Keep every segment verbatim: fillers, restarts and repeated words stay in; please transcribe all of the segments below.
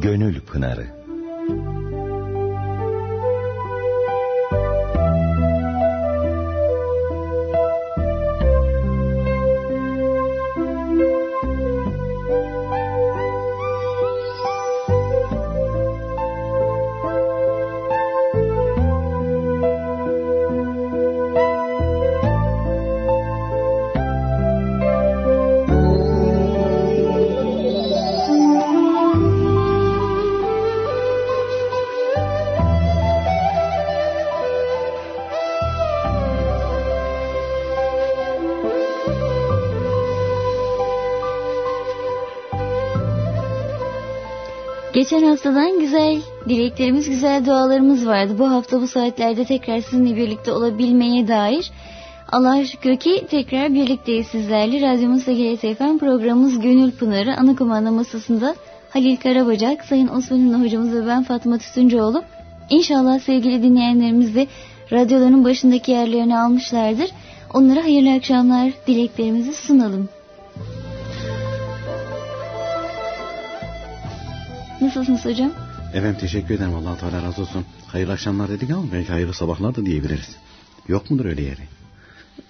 Gönül Pınarı. Geçen haftadan güzel dileklerimiz, güzel dualarımız vardı. Bu hafta bu saatlerde tekrar sizinle birlikte olabilmeye dair Allah'a şükür ki tekrar birlikteyiz sizlerle. Radyomuz G S F M programımız Gönül Pınarı. Ana kumanda masasında Halil Karabacak, Sayın Osman Ünlü hocamız ve ben Fatma Tütüncüoğlu. İnşallah sevgili dinleyenlerimiz de radyoların başındaki yerlerini almışlardır. Onlara hayırlı akşamlar dileklerimizi sunalım. Nasılsınız hocam? Efendim teşekkür ederim, Allah-u Teala razı olsun. Hayırlı akşamlar dedik ama belki hayırlı sabahlar da diyebiliriz. Yok mudur öyle yeri?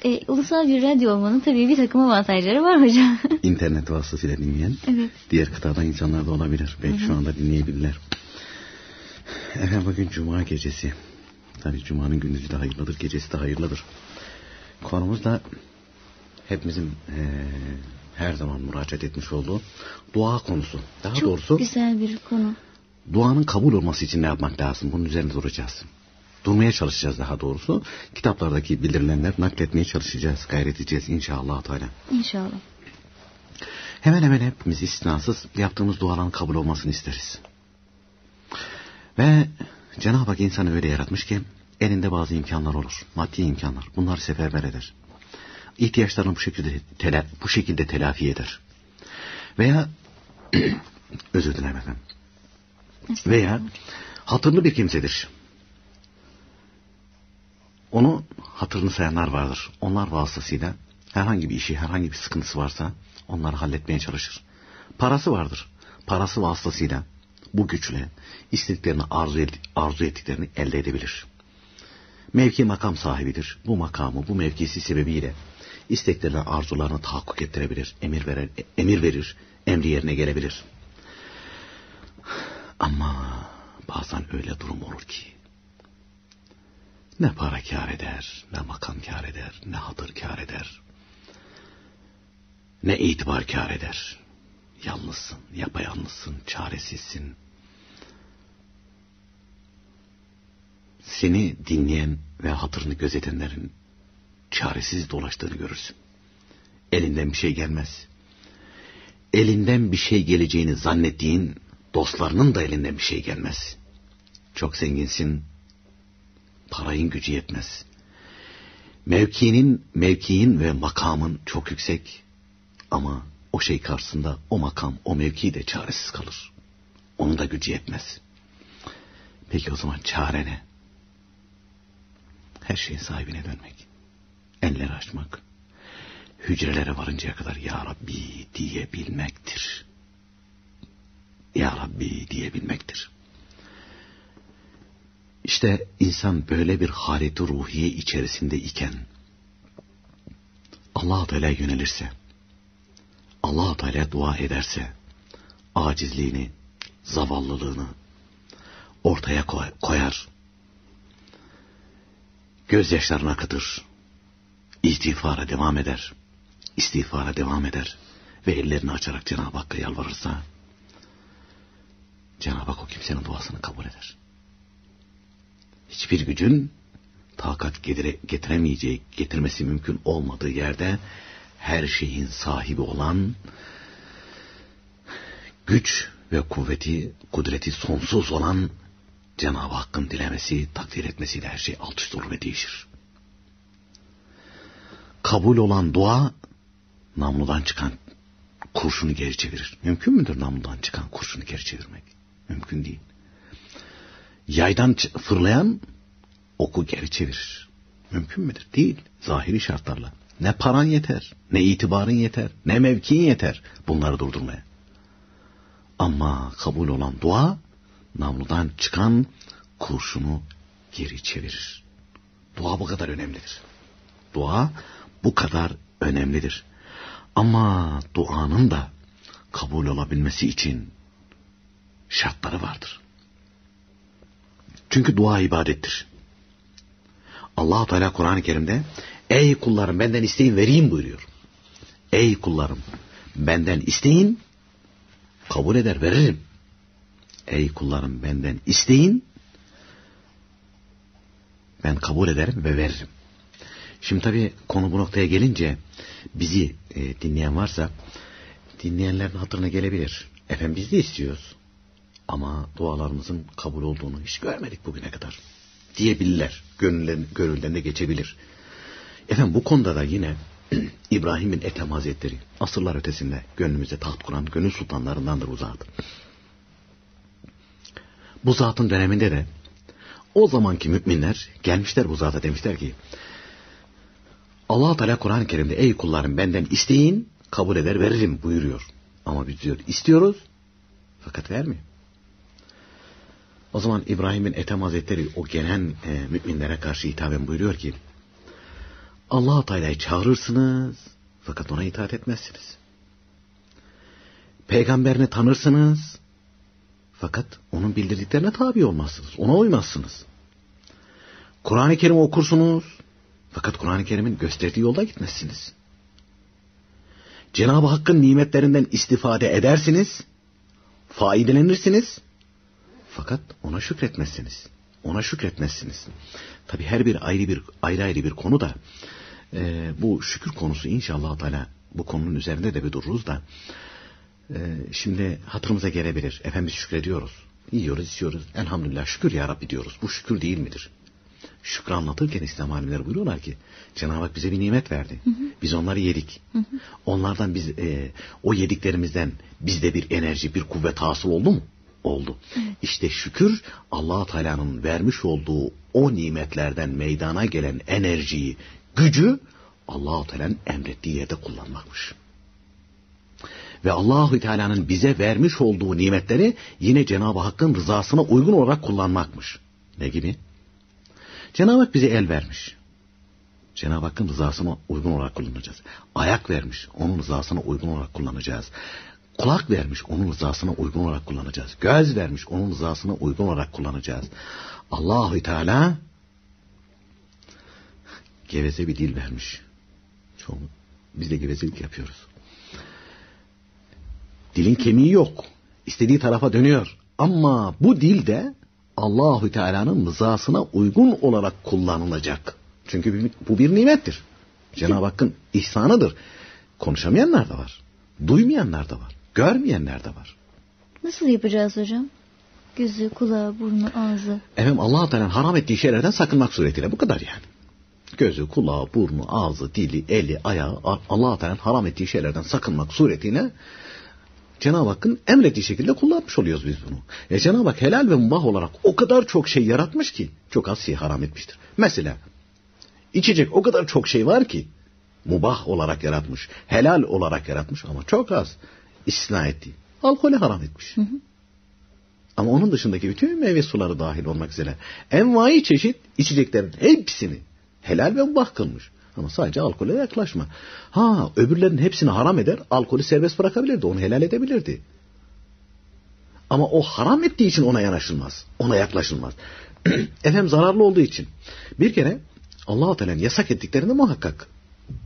E, ulusal bir radyo olmanın tabii bir takım avantajları var hocam. İnternet vasıtasıyla dinleyen, evet, diğer kıtadan insanlar da olabilir. Belki evet, şu anda dinleyebilirler. Efendim bugün Cuma gecesi. Tabii Cuma'nın gündüzü de hayırlıdır, gecesi de hayırlıdır. Konumuz da hepimizin... Ee, her zaman müracaat etmiş olduğu dua konusu. Daha çok doğrusu güzel bir konu. Duanın kabul olması için ne yapmak lazım? Bunun üzerine duracağız. Durmaya çalışacağız daha doğrusu. Kitaplardaki bildirilenler nakletmeye çalışacağız, gayret edeceğiz inşallah Teala. İnşallah. Hemen hemen hepimiz istisnasız yaptığımız duaların kabul olmasını isteriz. Ve Cenab-ı Hak insanı öyle yaratmış ki elinde bazı imkanlar olur. Maddi imkanlar. Bunları seferber eder. İhtiyaçlarını bu şekilde tela, bu şekilde telafi eder. Veya özür dilerim efendim. Veya hatırlı bir kimsedir. Onu hatırını sayanlar vardır. Onlar vasıtasıyla herhangi bir işi, herhangi bir sıkıntısı varsa onları halletmeye çalışır. Parası vardır. Parası vasıtasıyla bu güçle istediklerini, arzu, arzu ettiklerini elde edebilir. Mevki makam sahibidir. Bu makamı, bu mevkisi sebebiyle isteklerine, arzularını tahakkuk ettirebilir, emir verir, emir verir, emri yerine gelebilir. Ama bazen öyle durum olur ki ne para kâr eder, ne makam kâr eder, ne hatır kâr eder, ne itibar kâr eder. Yalnızsın, yapayalnızsın, çaresizsin. Seni dinleyen ve hatırını gözetenlerin çaresiz dolaştığını görürsün. Elinden bir şey gelmez. Elinden bir şey geleceğini zannettiğin dostlarının da elinden bir şey gelmez. Çok zenginsin, parayın gücü yetmez. Mevkinin, mevkiin ve makamın çok yüksek ama o şey karşısında o makam, o mevki de çaresiz kalır. Onun da gücü yetmez. Peki o zaman çare ne? Her şeyin sahibine dönmek. Elleri açmak, hücrelere varıncaya kadar Ya Rabbi diyebilmektir. Ya Rabbi diyebilmektir. İşte insan böyle bir haleti ruhiye içerisinde iken Allah-u Teala yönelirse, Allah-u Teala dua ederse acizliğini, zavallılığını ortaya koyar, gözyaşlarını akıtır, İstiğfara devam eder. İstiğfara devam eder. Ve ellerini açarak Cenab-ı Hakk'a yalvarırsa Cenab-ı Hak o kimsenin duasını kabul eder. Hiçbir gücün takat getire, getiremeyeceği, getirmesi mümkün olmadığı yerde her şeyin sahibi olan, güç ve kuvveti, kudreti sonsuz olan Cenab-ı Hakk'ın dilemesi, takdir etmesiyle her şey alt üst olur ve değişir. Kabul olan dua namludan çıkan kurşunu geri çevirir. Mümkün müdür namludan çıkan kurşunu geri çevirmek? Mümkün değil. Yaydan fırlayan oku geri çevirir. Mümkün müdür? Değil. Zahiri şartlarla. Ne paran yeter, ne itibarın yeter, ne mevkiin yeter bunları durdurmaya. Ama kabul olan dua namludan çıkan kurşunu geri çevirir. Dua bu kadar önemlidir. Dua bu kadar önemlidir. Ama duanın da kabul olabilmesi için şartları vardır. Çünkü dua ibadettir. Allah-u Teala Kur'an-ı Kerim'de "Ey kullarım benden isteyin vereyim" buyuruyor. Ey kullarım benden isteyin, kabul eder veririm. Ey kullarım benden isteyin, ben kabul ederim ve veririm. Şimdi tabii konu bu noktaya gelince bizi e, dinleyen varsa dinleyenlerin hatırına gelebilir. Efendim biz de istiyoruz ama dualarımızın kabul olduğunu hiç görmedik bugüne kadar diyebilirler. Gönülden, gönülden de geçebilir. Efendim bu konuda da yine İbrahim bin Edhem Hazretleri asırlar ötesinde gönlümüze taht kuran gönül sultanlarındandır bu zat. Bu zatın döneminde de o zamanki müminler gelmişler bu zata, demişler ki Allah Teala Kur'an-ı Kerim'de "Ey kullarım benden isteyin, kabul eder veririm" buyuruyor. Ama biz diyor istiyoruz fakat vermiyor. O zaman İbrahim bin Edhem Hazretleri o gelen e, müminlere karşı hitaben buyuruyor ki Allah-u Teala'yı çağırırsınız fakat ona itaat etmezsiniz. Peygamberini tanırsınız fakat onun bildirdiklerine tabi olmazsınız. Ona uymazsınız. Kur'an-ı Kerim'i okursunuz fakat Kur'an-ı Kerim'in gösterdiği yolda gitmezsiniz. Cenab-ı Hakk'ın nimetlerinden istifade edersiniz, faidalenirsiniz fakat ona şükretmezsiniz. Ona şükretmezsiniz. Tabi her bir ayrı bir ayrı ayrı bir konu da e, bu şükür konusu inşallah Teala bu konunun üzerinde de bir dururuz da e, şimdi hatırımıza gelebilir. Efendim biz şükrediyoruz. Yiyoruz, içiyoruz. Elhamdülillah şükür ya Rabbi diyoruz. Bu şükür değil midir? Şükrü anlatırken İslam alimleri buyuruyorlar ki Cenab-ı Hak bize bir nimet verdi. Hı hı. Biz onları yedik. Hı hı. Onlardan biz e, o yediklerimizden bizde bir enerji, bir kuvvet hasıl oldu mu? Oldu. Evet. İşte şükür Allah-u Teala'nın vermiş olduğu o nimetlerden meydana gelen enerjiyi, gücü Allah-u Teala'nın emrettiği yerde kullanmakmış. Ve Allah-u Teala'nın bize vermiş olduğu nimetleri yine Cenab-ı Hakk'ın rızasına uygun olarak kullanmakmış. Ne gibi? Cenab-ı Hak bize el vermiş. Cenab-ı Hakk'ın rızasına uygun olarak kullanacağız. Ayak vermiş. Onun rızasına uygun olarak kullanacağız. Kulak vermiş, onun rızasına uygun olarak kullanacağız. Göz vermiş, onun rızasına uygun olarak kullanacağız. Allahu Teala geveze bir dil vermiş. Çoğu biz de gevezelik yapıyoruz. Dilin kemiği yok. İstediği tarafa dönüyor. Ama bu dil de Allahu Teala'nın rızasına uygun olarak kullanılacak. Çünkü bu bir nimettir. Cenab-ı Hakk'ın ihsanıdır. Konuşamayanlar da var. Duymayanlar da var. Görmeyenler de var. Nasıl yapacağız hocam? Gözü, kulağı, burnu, ağzı. Efendim Allah-u Teala'nın haram ettiği şeylerden sakınmak suretiyle. Bu kadar yani. Gözü, kulağı, burnu, ağzı, dili, eli, ayağı Allah-u Teala'nın haram ettiği şeylerden sakınmak suretiyle Cenab-ı Hakk'ın emrettiği şekilde kullanmış oluyoruz biz bunu. E Cenab-ı Hak helal ve mubah olarak o kadar çok şey yaratmış ki çok az şey haram etmiştir. Mesela içecek o kadar çok şey var ki mubah olarak yaratmış, helal olarak yaratmış ama çok az. İstisna ettiği. Alkolü haram etmiş. Hı hı. Ama onun dışındaki bütün meyve suları dahil olmak üzere envai çeşit içeceklerin hepsini helal ve mubah kılmış. Ama sadece alkole yaklaşma. Ha, öbürlerin hepsini haram eder, alkolü serbest bırakabilirdi, onu helal edebilirdi. Ama o haram ettiği için ona yanaşılmaz. Ona yaklaşılmaz. Efendim zararlı olduğu için. Bir kere Allah-u Teala'nın yasak ettiklerinde muhakkak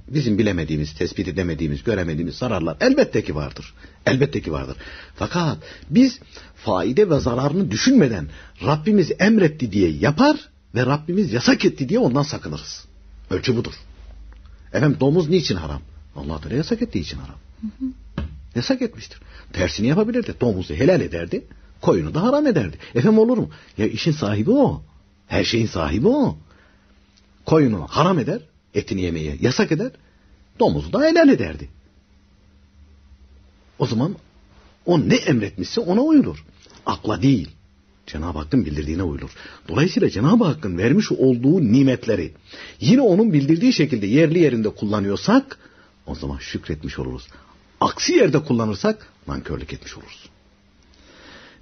bizim bilemediğimiz, tespit edemediğimiz, göremediğimiz zararlar elbette ki vardır. Elbette ki vardır. Fakat biz faide ve zararını düşünmeden Rabbimiz emretti diye yapar ve Rabbimiz yasak etti diye ondan sakınırız. Ölçü budur. Efendim domuz niçin haram? Allah Teala yasak ettiği için haram. Hı hı. Yasak etmiştir. Tersini yapabilirdi. Domuzu helal ederdi, koyunu da haram ederdi. Efendim olur mu? Ya işin sahibi o. Her şeyin sahibi o. Koyunu haram eder, etini yemeyi yasak eder, domuzu da helal ederdi. O zaman o ne emretmişse ona uyulur. Akla değil, Cenab-ı Hakk'ın bildirdiğine uyulur. Dolayısıyla Cenab-ı Hakk'ın vermiş olduğu nimetleri yine onun bildirdiği şekilde yerli yerinde kullanıyorsak o zaman şükretmiş oluruz. Aksi yerde kullanırsak nankörlük etmiş oluruz.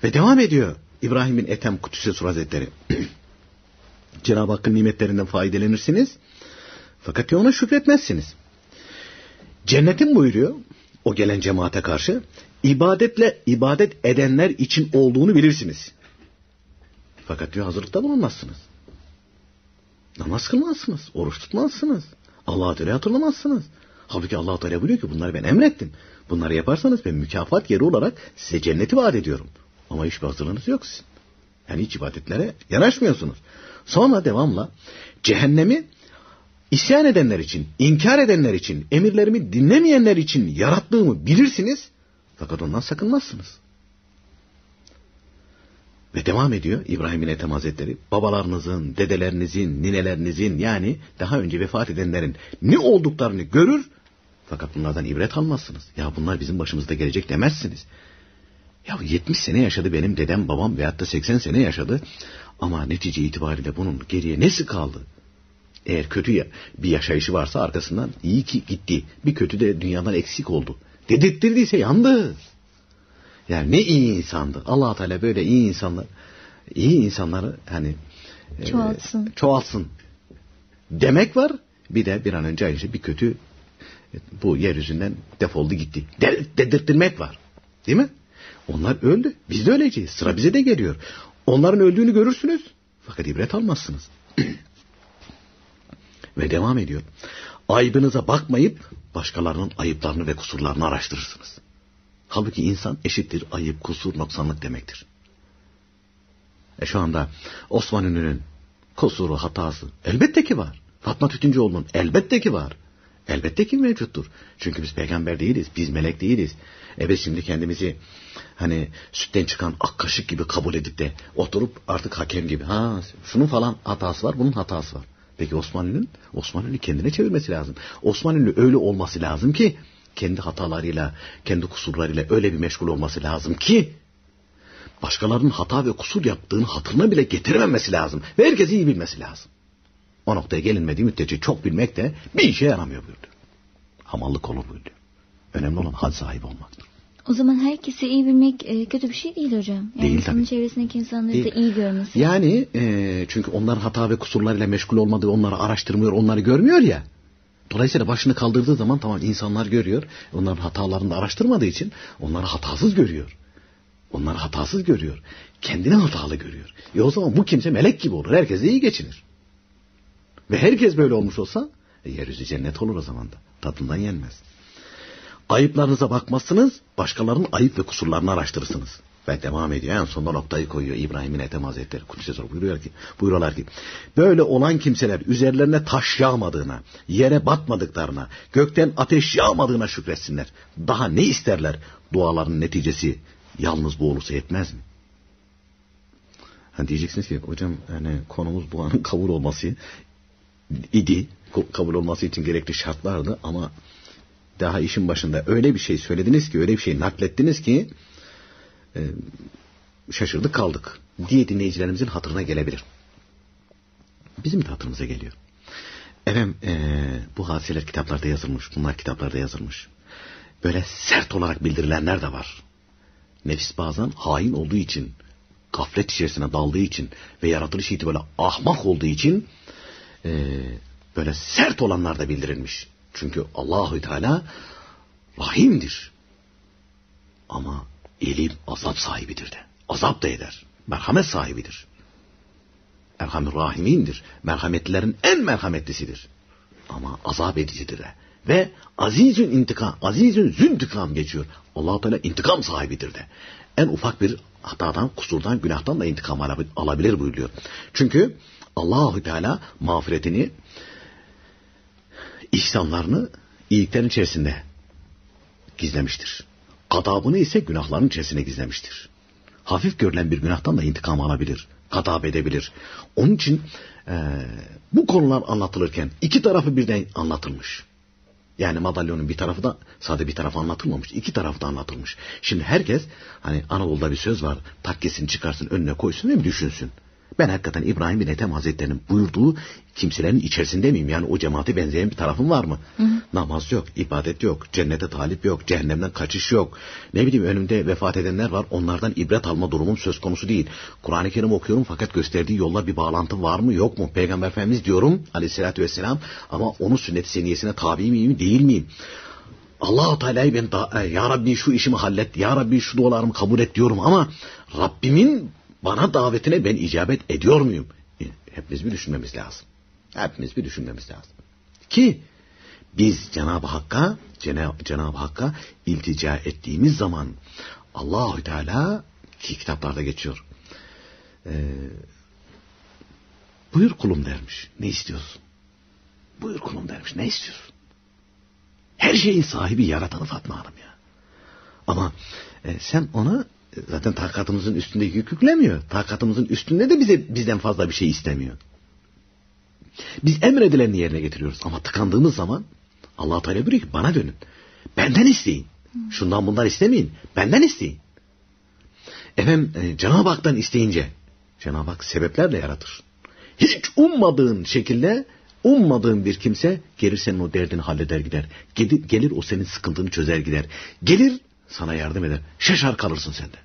Ve devam ediyor İbrahim bin Edhem Kudüs'e Hazretleri. Cenab-ı Hakk'ın nimetlerinden faydelenirsiniz. Fakat ona şükretmezsiniz. Cennetin buyuruyor o gelen cemaate karşı, ibadetle ibadet edenler için olduğunu bilirsiniz. Fakat diyor hazırlıkta bulunmazsınız. Namaz kılmazsınız, oruç tutmazsınız, Allah-u Teala'yı hatırlamazsınız. Halbuki Allah-u Teala buyuruyor ki bunları ben emrettim. Bunları yaparsanız ben mükafat yeri olarak size cenneti vaat ediyorum. Ama hiçbir hazırlığınız yok sizin. Yani hiç ibadetlere yanaşmıyorsunuz. Sonra devamla cehennemi isyan edenler için, inkar edenler için, emirlerimi dinlemeyenler için yarattığımı bilirsiniz. Fakat ondan sakınmazsınız. Ve devam ediyor İbrahim bin Edhem Hazretleri. Babalarınızın, dedelerinizin, ninelerinizin, yani daha önce vefat edenlerin ne olduklarını görür. Fakat bunlardan ibret almazsınız. Ya bunlar bizim başımızda gelecek demezsiniz. Ya yetmiş sene yaşadı benim dedem babam veyahut da seksen sene yaşadı. Ama netice itibariyle bunun geriye nesi kaldı? Eğer kötü bir yaşayışı varsa arkasından iyi ki gitti. Bir kötü de dünyadan eksik oldu. Dedirttirdiyse yandı. Yani ne iyi insandı. Allah Teala böyle iyi insanlar, iyi insanları hani çoğalsın. E, çoğalsın. Demek var. Bir de bir an önce ayrıca bir kötü bu yeryüzünden defoldu gitti. De, dedirttirmek var. Değil mi? Onlar öldü. Biz de öleceğiz. Sıra bize de geliyor. Onların öldüğünü görürsünüz. Fakat ibret almazsınız. Ve devam ediyor. Aybınıza bakmayıp başkalarının ayıplarını ve kusurlarını araştırırsınız. Halbuki insan eşittir ayıp, kusur, noksanlık demektir. E şu anda Osman Ünlü'nün kusuru, hatası elbette ki var. Fatma Tütüncüoğlu'nun elbette ki var. Elbette ki mevcuttur. Çünkü biz peygamber değiliz, biz melek değiliz. E biz şimdi kendimizi hani sütten çıkan ak kaşık gibi kabul edip de oturup artık hakem gibi. Ha, şunun falan hatası var, bunun hatası var. Peki Osman Ünlü'nün, Osman Ünlü kendine çevirmesi lazım. Osman Ünlü öyle olması lazım ki kendi hatalarıyla, kendi kusurlarıyla öyle bir meşgul olması lazım ki başkalarının hata ve kusur yaptığını hatırına bile getirmemesi lazım. Ve herkesi iyi bilmesi lazım. O noktaya gelinmediği müddetçe çok bilmek de bir işe yaramıyor buyurdu. Hamallık olur buyurdu. Önemli olan had sahibi olmaktır. O zaman herkesi iyi bilmek kötü bir şey değil hocam. Yani değil tabii. Çevresindeki insanları değil. Da iyi görmesi. Yani e, çünkü onlar hata ve kusurlarıyla meşgul olmadığı, onları araştırmıyor, onları görmüyor ya. Dolayısıyla başını kaldırdığı zaman tamam insanlar görüyor. Onların hatalarını da araştırmadığı için onları hatasız görüyor. Onları hatasız görüyor. Kendini hatalı görüyor. E o zaman bu kimse melek gibi olur. Herkese iyi geçinir. Ve herkes böyle olmuş olsa e, yeryüzü cennet olur o zaman da. Tadından yenmez. Ayıplarınıza bakmazsınız, başkalarının ayıp ve kusurlarını araştırırsınız. Ve devam ediyor. En sonunda noktayı koyuyor İbrahim bin Edhem Hazretleri. Kudüs'e sor buyuruyor ki, buyuruyorlar ki, böyle olan kimseler üzerlerine taş yağmadığına, yere batmadıklarına, gökten ateş yağmadığına şükretsinler. Daha ne isterler? Duaların neticesi yalnız bu olursa yetmez mi? Hani diyeceksiniz ki hocam hani konumuz bu anın kabul olması idi. Kabul olması için gerekli şartlardı ama daha işin başında öyle bir şey söylediniz ki, öyle bir şey naklettiniz ki e, şaşırdık kaldık diye dinleyicilerimizin hatırına gelebilir. Bizim de hatırımıza geliyor. Efendim e, bu hadiseler kitaplarda yazılmış, bunlar kitaplarda yazılmış. Böyle sert olarak bildirilenler de var. Nefis bazen hain olduğu için, gaflet içerisine daldığı için ve yaratılış itibariyle ahmak olduğu için e, böyle sert olanlar da bildirilmiş. Çünkü Allahu Teala rahimdir. Ama elim azap sahibidir de. Azap da eder. Merhamet sahibidir. Erham-ı Rahim'indir. Merhametlilerin en merhametlisidir. Ama azap edicidir de. Ve azizün intikam, azizün züntikam geçiyor. Allahu Teala intikam sahibidir de. En ufak bir hatadan, kusurdan, günahtan da intikam alabilir buyuruyor. Çünkü Allahu Teala mağfiretini, İhsanlarını iyiliklerin içerisinde gizlemiştir. Gadabını ise günahların içerisine gizlemiştir. Hafif görülen bir günahtan da intikam alabilir, gadab edebilir. Onun için e, bu konular anlatılırken iki tarafı birden anlatılmış. Yani madalyonun bir tarafı da sadece bir tarafı anlatılmamış, iki tarafı da anlatılmış. Şimdi herkes hani Anadolu'da bir söz var, takkesini çıkarsın önüne koysun ve düşünsün. Ben hakikaten İbrahim bin Edhem Hazretleri'nin buyurduğu kimselerin içerisinde miyim? Yani o cemaate benzeyen bir tarafım var mı? Hı hı. Namaz yok, ibadet yok, cennete talip yok, cehennemden kaçış yok. Ne bileyim, önümde vefat edenler var, onlardan ibret alma durumum söz konusu değil. Kur'an-ı Kerim okuyorum fakat gösterdiği yolla bir bağlantı var mı yok mu? Peygamber Efendimiz diyorum aleyhissalatü vesselam ama onun sünnet-i seniyesine tabi miyim değil miyim? Allah-u Teala'yı ben da, ya Rabbi şu işimi hallet, ya Rabbi şu dualarımı kabul et diyorum ama Rabbimin bana davetine ben icabet ediyor muyum? Hepimiz bir düşünmemiz lazım. Hepimiz bir düşünmemiz lazım. Ki biz Cenab-ı Hakk'a Cenab- Cenab-ı Hakk'a iltica ettiğimiz zaman Allah-u Teala ki kitaplarda geçiyor. Ee, buyur kulum dermiş. Ne istiyorsun? Buyur kulum dermiş. Ne istiyorsun? Her şeyin sahibi yaratanı Fatma Hanım ya. Ama e, sen ona zaten takatımızın üstünde yük yüklemiyor. Takatımızın üstünde de bize bizden fazla bir şey istemiyor. Biz emredilenini yerine getiriyoruz ama tıkandığımız zaman Allah Teala buyuruyor ki bana dönün. Benden isteyin. Şundan bundan istemeyin. Benden isteyin. Efendim e, Cenab-ı Hak'tan isteyince Cenab-ı Hak sebeplerle yaratır. Hiç ummadığın şekilde ummadığın bir kimse gelir senin o derdini halleder gider. Gelir, gelir o senin sıkıntını çözer gider. Gelir sana yardım eder. Şaşar kalırsın sen de.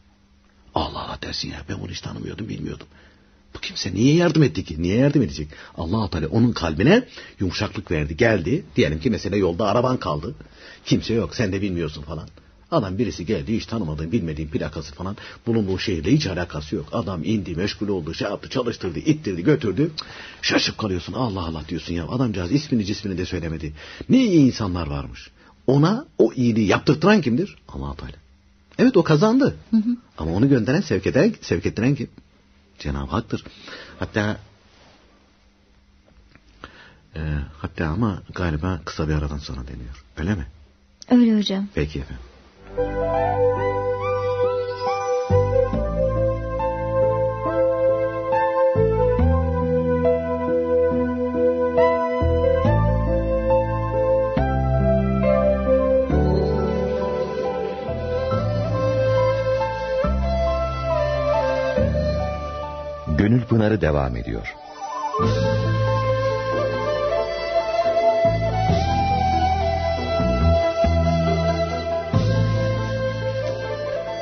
Allah Allah dersin ya, ben bunu hiç tanımıyordum, bilmiyordum. Bu kimse niye yardım etti ki? Niye yardım edecek? Allah Teala onun kalbine yumuşaklık verdi. Geldi. Diyelim ki mesela yolda araban kaldı. Kimse yok. Sen de bilmiyorsun falan. Adam birisi geldi, hiç tanımadığın bilmediğin plakası falan, bulunduğu şehirle hiç alakası yok. Adam indi, meşgul oldu, şey yaptı, çalıştırdı, ittirdi, götürdü. Şaşıp kalıyorsun, Allah Allah diyorsun ya. Adamcağız ismini cismini de söylemedi. Ne iyi insanlar varmış. Ona o iyiliği yaptırtıran kimdir? Allah-u Teala. Evet, o kazandı. Hı hı. Ama onu gönderen, sevk eden, sevk ettiren kim? Cenab-ı Hak'tır. Hatta e, hatta ama galiba kısa bir aradan sonra deniyor. Öyle mi? Öyle hocam. Peki efendim. Gönül Pınarı devam ediyor.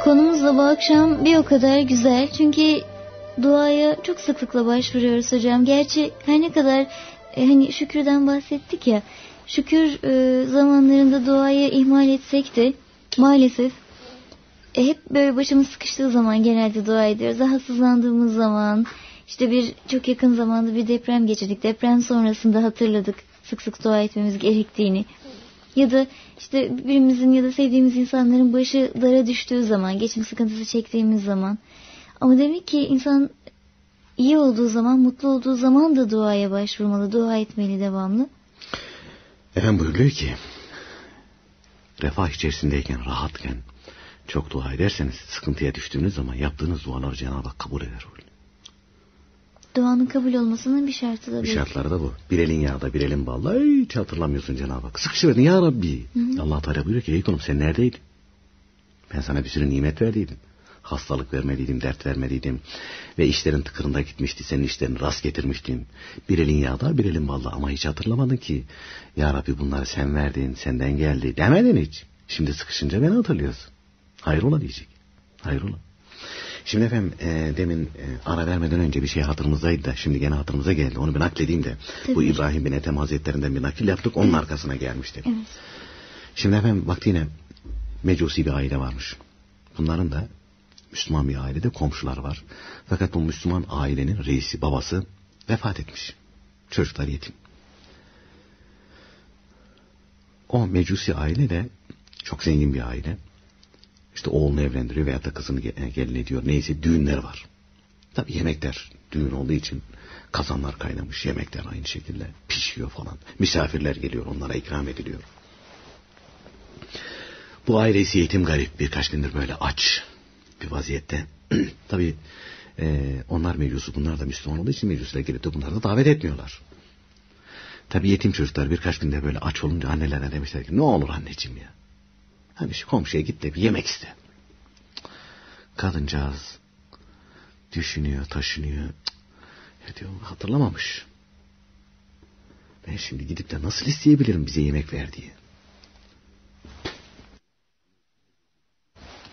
Konumuz da bu akşam bir o kadar güzel. Çünkü duaya çok sıklıkla başvuruyoruz hocam. Gerçi her ne kadar e, hani şükürden bahsettik ya. Şükür e, zamanlarında duayı ihmal etsek de maalesef e, hep böyle başımız sıkıştığı zaman genelde dua ediyoruz. Rahatsızlandığımız zaman, işte bir çok yakın zamanda bir deprem geçirdik. Deprem sonrasında hatırladık sık sık dua etmemiz gerektiğini. Ya da işte birimizin ya da sevdiğimiz insanların başı dara düştüğü zaman, geçim sıkıntısı çektiğimiz zaman. Ama demek ki insan iyi olduğu zaman, mutlu olduğu zaman da duaya başvurmalı, dua etmeli devamlı. Efendim buyuruyor ki, refah içerisindeyken, rahatken çok dua ederseniz, sıkıntıya düştüğünüz zaman yaptığınız duaları Cenab-ı Hak kabul eder. Duanın kabul olmasının bir şartı da bu. Bir şartları da bu. Bir elin yağda, bir elin balla. Hiç hatırlamıyorsun Cenab-ı Hak. Sıkışıverdin ya Rabbi. Allah-u Teala buyuruyor ki, ey kulum sen neredeydin? Ben sana bir sürü nimet verdiydim. Hastalık vermeliydim, dert vermeliydim. Ve işlerin tıkırında gitmişti. Senin işlerini rast getirmiştim. Bir elin yağda, bir elin balla. Ama hiç hatırlamadın ki. Ya Rabbi bunları sen verdin, senden geldi. Demedin hiç. Şimdi sıkışınca beni hatırlıyorsun. Hayrola diyecek. Hayrola. Şimdi efendim e, demin e, ara vermeden önce bir şey hatırımızdaydı da şimdi gene hatırımıza geldi. Onu bir nakledeyim de. Tabii. Bu İbrahim bin Edhem Hazretlerinden bir nakil yaptık. Onun evet. arkasına gelmişti. Evet. Şimdi efendim baktı yine mecusi bir aile varmış. Bunların da Müslüman bir ailede komşular var. Fakat bu Müslüman ailenin reisi, babası vefat etmiş. Çocuklar yetim. O mecusi aile de çok zengin bir aile. İşte oğlunu evlendiriyor veya da kızını gelin ediyor. Neyse düğünleri var. Tabii yemekler düğün olduğu için kazanlar kaynamış. Yemekler aynı şekilde pişiyor falan. Misafirler geliyor, onlara ikram ediliyor. Bu ailesi yetim garip. Birkaç gündür böyle aç bir vaziyette. Tabii e, onlar mecusu, bunlar da Müslüman olduğu için mecusular gelip de bunları da davet etmiyorlar. Tabii yetim çocuklar birkaç günde böyle aç olunca annelerine demişler ki ne olur anneciğim ya. Hani şu komşuya git de bir yemek iste. Kadıncağız düşünüyor, taşınıyor. Ya diyor, hatırlamamış. Ben şimdi gidip de nasıl isteyebilirim bize yemek ver diye.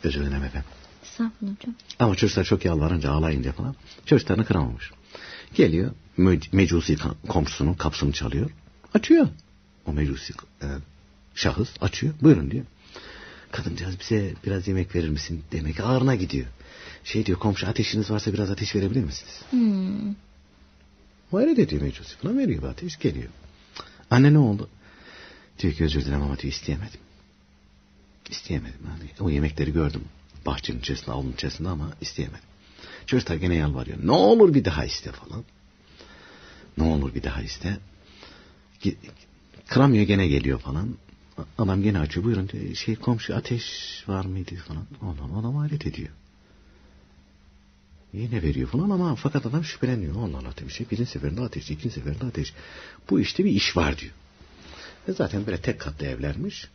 Özür dilerim efendim. Estağfurullah hocam. Ama çocuklar çok yalvarınca ağlayın diye falan. Çocuklarını kıramamış. Geliyor mecusi komşusunun kapısını çalıyor. Açıyor. O mecusi e, şahıs açıyor. Buyurun diyor. Kadıncağız bize biraz yemek verir misin? Demek ağrına gidiyor. Şey diyor, komşu ateşiniz varsa biraz ateş verebilir misiniz? Hmm. Hayret ediyor mecusi falan, veriyor bir ateş, geliyor. Anne ne oldu? Diyor ki özür dilerim ama diyor isteyemedim. İsteyemedim. Yani o yemekleri gördüm. Bahçenin içerisinde, avlunun içerisinde ama isteyemedim. Çocuklar gene yalvarıyor. Ne olur bir daha iste falan. Ne olur bir daha iste. Kıramıyor gene geliyor falan. Adam gene açıyor, buyurun diyor. Şey komşu ateş var mıydı falan. Adam, adam hayret ediyor. Yine veriyor falan ama fakat adam şüpheleniyor. Allah Allah demiş. Birinci seferinde ateş, ikinci seferinde ateş. Bu işte bir iş var diyor. E zaten böyle tek katlı evlermiş.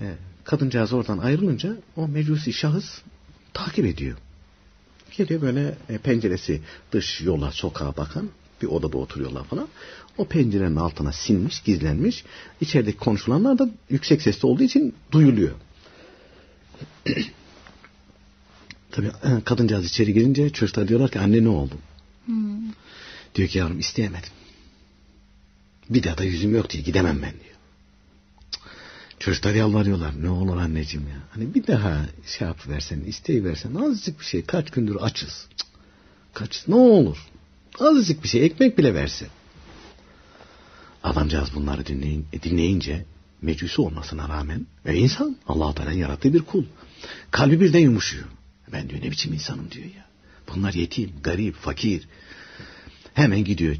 E, kadıncağız oradan ayrılınca o mecusi şahıs takip ediyor. Geliyor böyle e, penceresi dış yola, sokağa bakan bir odada oturuyorlar falan. O pencerenin altına sinmiş, gizlenmiş. İçerideki konuşulanlar da yüksek sesli olduğu için duyuluyor. Tabii kadıncağız içeri girince çocuklar diyorlar ki anne ne oldu? Hmm. Diyor ki yavrum isteyemedim. Bir daha da yüzüm yok diye gidemem ben diyor. Çocuklar yalvarıyorlar. Ne olur anneciğim ya. Hani bir daha şey yapıversen, isteyiversen azıcık bir şey. Kaç gündür açız. Cık. Kaç ne olur. Azıcık bir şey. Ekmek bile versin. Adamcağız bunları dinleyin, dinleyince mecusi olmasına rağmen ve insan Allah-u Teala'nın yarattığı bir kul. Kalbi birden yumuşuyor. Ben diyor ne biçim insanım diyor ya. Bunlar yetim, garip, fakir. Hemen gidiyor.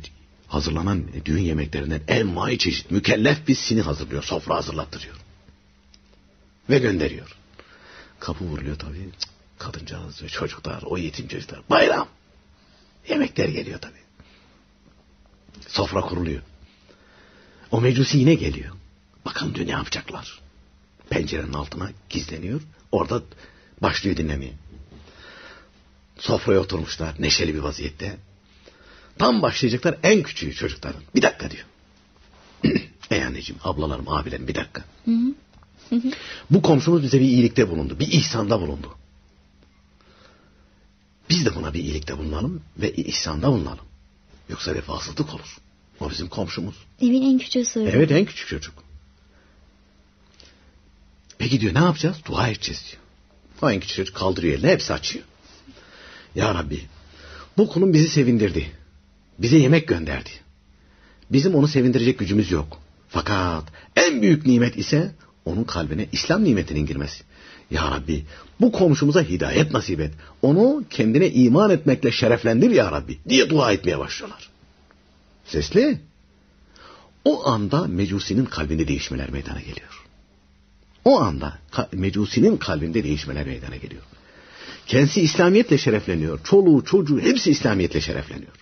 Hazırlanan düğün yemeklerinden envai çeşit mükellef bir sini hazırlıyor. Sofra hazırlattırıyor. Ve gönderiyor. Kapı vuruluyor tabii. Kadıncağız ve çocuklar, o yetim çocuklar. Bayram. Yemekler geliyor tabii. Sofra kuruluyor. O mecusi yine geliyor. Bakalım diyor ne yapacaklar. Pencerenin altına gizleniyor. Orada başlıyor dinlemeye. Sofraya oturmuşlar neşeli bir vaziyette. Tam başlayacaklar en küçüğü çocukların. Bir dakika diyor. Ey anneciğim, ablalarım, abilerim bir dakika. Bu komşumuz bize bir iyilikte bulundu. Bir ihsanda bulundu. Biz de buna bir iyilikte bulunalım ve ihsanda bulunalım. Yoksa vefasızlık olur. O bizim komşumuz. Evin en küçüğü soruyor. Evet, en küçük çocuk. Peki diyor ne yapacağız? Dua edeceğiz diyor. O en küçük çocuk kaldırıyor elini, hepsi açıyor. Ya Rabbi, bu kulun bizi sevindirdi. Bize yemek gönderdi. Bizim onu sevindirecek gücümüz yok. Fakat en büyük nimet ise onun kalbine İslam nimetinin girmesi. Ya Rabbi, bu komşumuza hidayet nasip et. Onu kendine iman etmekle şereflendir ya Rabbi diye dua etmeye başlıyorlar. Sesli. O anda mecusinin kalbinde değişmeler meydana geliyor. O anda mecusinin kalbinde değişmeler meydana geliyor. Kendisi İslamiyetle şerefleniyor. Çoluğu, çocuğu hepsi İslamiyetle şerefleniyor.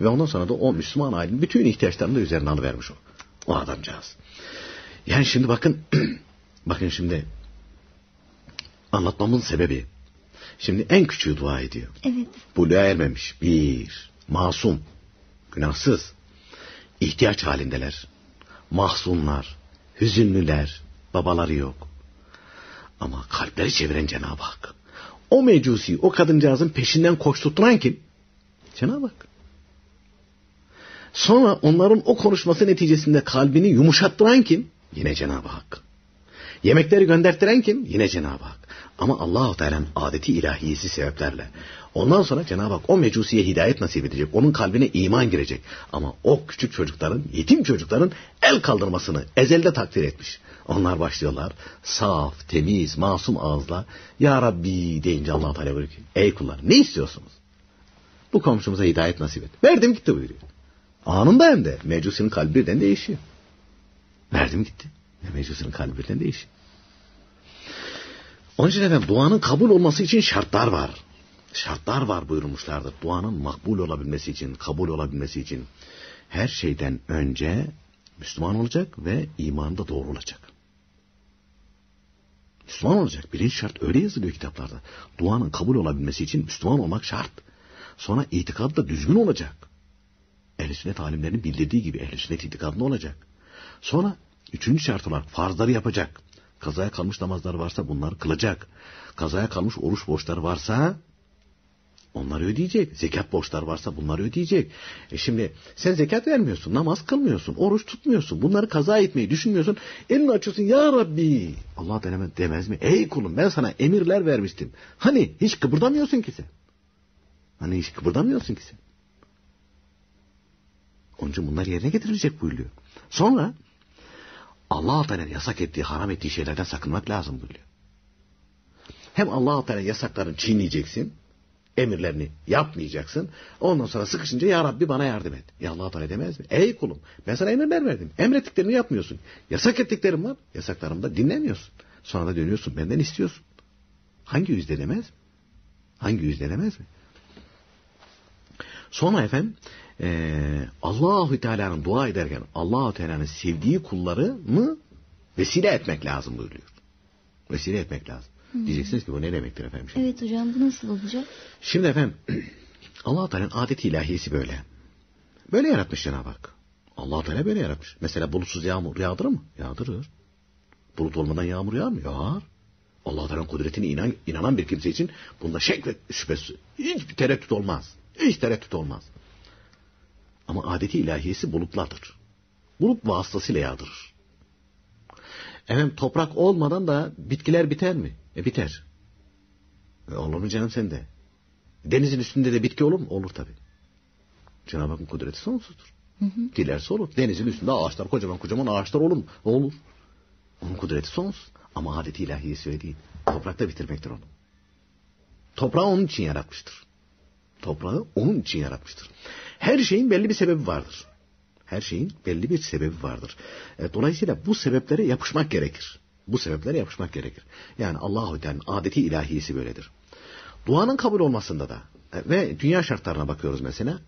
Ve ondan sonra da o Müslüman ailenin bütün ihtiyaçlarını da üzerine alıvermiş o. O adamcağız. Yani şimdi bakın, bakın şimdi anlatmamın sebebi. Şimdi en küçüğü dua ediyor. Evet. Buluğa ermemiş. Bir, masum, günahsız, ihtiyaç halindeler. Mahzunlar, hüzünlüler, babaları yok. Ama kalpleri çeviren Cenab-ı Hak. O mecusi, o kadıncağızın peşinden koşturtturan kim? Cenab-ı Hak. Sonra onların o konuşması neticesinde kalbini yumuşattıran kim? Yine Cenab-ı Hak. Yemekleri gönderttiren kim? Yine Cenab-ı Hak. Ama Allah-u Teala'nın adeti ilahiyesi sebeplerle. Ondan sonra Cenab-ı Hak o mecusiye hidayet nasip edecek. Onun kalbine iman girecek. Ama o küçük çocukların, yetim çocukların el kaldırmasını ezelde takdir etmiş. Onlar başlıyorlar. Saf, temiz, masum ağızla Ya Rabbi deyince Allah-u Teala buyuruyor ki ey kullar ne istiyorsunuz? Bu komşumuza hidayet nasip et. Verdim gitti buyuruyor. Anında hem de mecusinin kalbi birden değişiyor. Verdim gitti. Mecusinin kalbi birden değişiyor. Onun için efendim duanın kabul olması için şartlar var. Şartlar var buyurmuşlardır. Duanın makbul olabilmesi için, kabul olabilmesi için her şeyden önce Müslüman olacak ve imanında doğru olacak. Müslüman olacak. Birinci şart öyle yazılıyor kitaplarda. Duanın kabul olabilmesi için Müslüman olmak şart. Sonra itikad da düzgün olacak. Ehl-i Ehl-i Sünnet alimlerinin bildirdiği gibi Ehl-i Sünnet itikadında olacak. Sonra üçüncü şart olarak farzları yapacak. Kazaya kalmış namazlar varsa bunları kılacak. Kazaya kalmış oruç borçları varsa onları ödeyecek. Zekat borçları varsa bunları ödeyecek. E şimdi sen zekat vermiyorsun, namaz kılmıyorsun, oruç tutmuyorsun. Bunları kaza etmeyi düşünmüyorsun. Elini açıyorsun, ya Rabbi. Allah demez mi? Ey kulum, ben sana emirler vermiştim. Hani hiç kıpırdamıyorsun ki sen. Hani hiç kıpırdamıyorsun ki sen. Onun için bunlar yerine getirilecek buyuruyor. Sonra Allah-u Teala'nın yasak ettiği, haram ettiği şeylerden sakınmak lazım buyuruyor. Hem Allah-u Teala'nın yasaklarını çiğneyeceksin, emirlerini yapmayacaksın. Ondan sonra sıkışınca ya Rabbi bana yardım et. Ya Allah-u Teala demez mi? Ey kulum, ben sana emirler verdim. Emrettiklerini yapmıyorsun. Yasak ettiklerim var. Yasaklarımı da dinlemiyorsun. Sonra da dönüyorsun benden istiyorsun. Hangi yüzde demez mi? Hangi yüzde demez mi? Sonra efendim ee, Allah-u Teala'nın dua ederken Allah-u Teala'nın sevdiği kullarını vesile etmek lazım buyuruyor. Vesile etmek lazım. Diyeceksiniz ki bu ne demektir efendim? Şimdi? Evet hocam, bu nasıl olacak? Şimdi efendim Allah-u Teala'nın adeti ilahiyesi böyle. Böyle yaratmış Cenab-ı Hak. Allah-u Teala böyle yaratmış. Mesela bulutsuz yağmur yağdırır mı? Yağdırır. Bulut olmadan yağmur yağar mı? Yağar. Allah-u Teala'nın kudretine inan, inanan bir kimse için bunda şek ve şüphesi hiçbir tereddüt olmaz. Hiç tereddüt olmaz. Ama adeti ilahiyesi bulutlardır. Bulut vasıtasıyla yağdırır. Efendim toprak olmadan da bitkiler biter mi? E biter. E olur mu canım sende? Denizin üstünde de bitki olur mu? Olur tabii. Cenab-ı Hakk'ın kudreti sonsuzdur. Hı hı. Dilerse olur. Denizin üstünde ağaçlar, kocaman kocaman ağaçlar olur mu? Olur. Onun kudreti sonsuz. Ama adeti ilahiyesi öyle değil. Toprakta bitirmektir onu. Toprağı onun için yaratmıştır. Toprağı onun için yaratmıştır. Her şeyin belli bir sebebi vardır. Her şeyin belli bir sebebi vardır. E, dolayısıyla bu sebeplere yapışmak gerekir. Bu sebeplere yapışmak gerekir. Yani Allah-u Teala'nın adeti ilahiyesi böyledir. Duanın kabul olmasında da ve dünya şartlarına bakıyoruz mesela.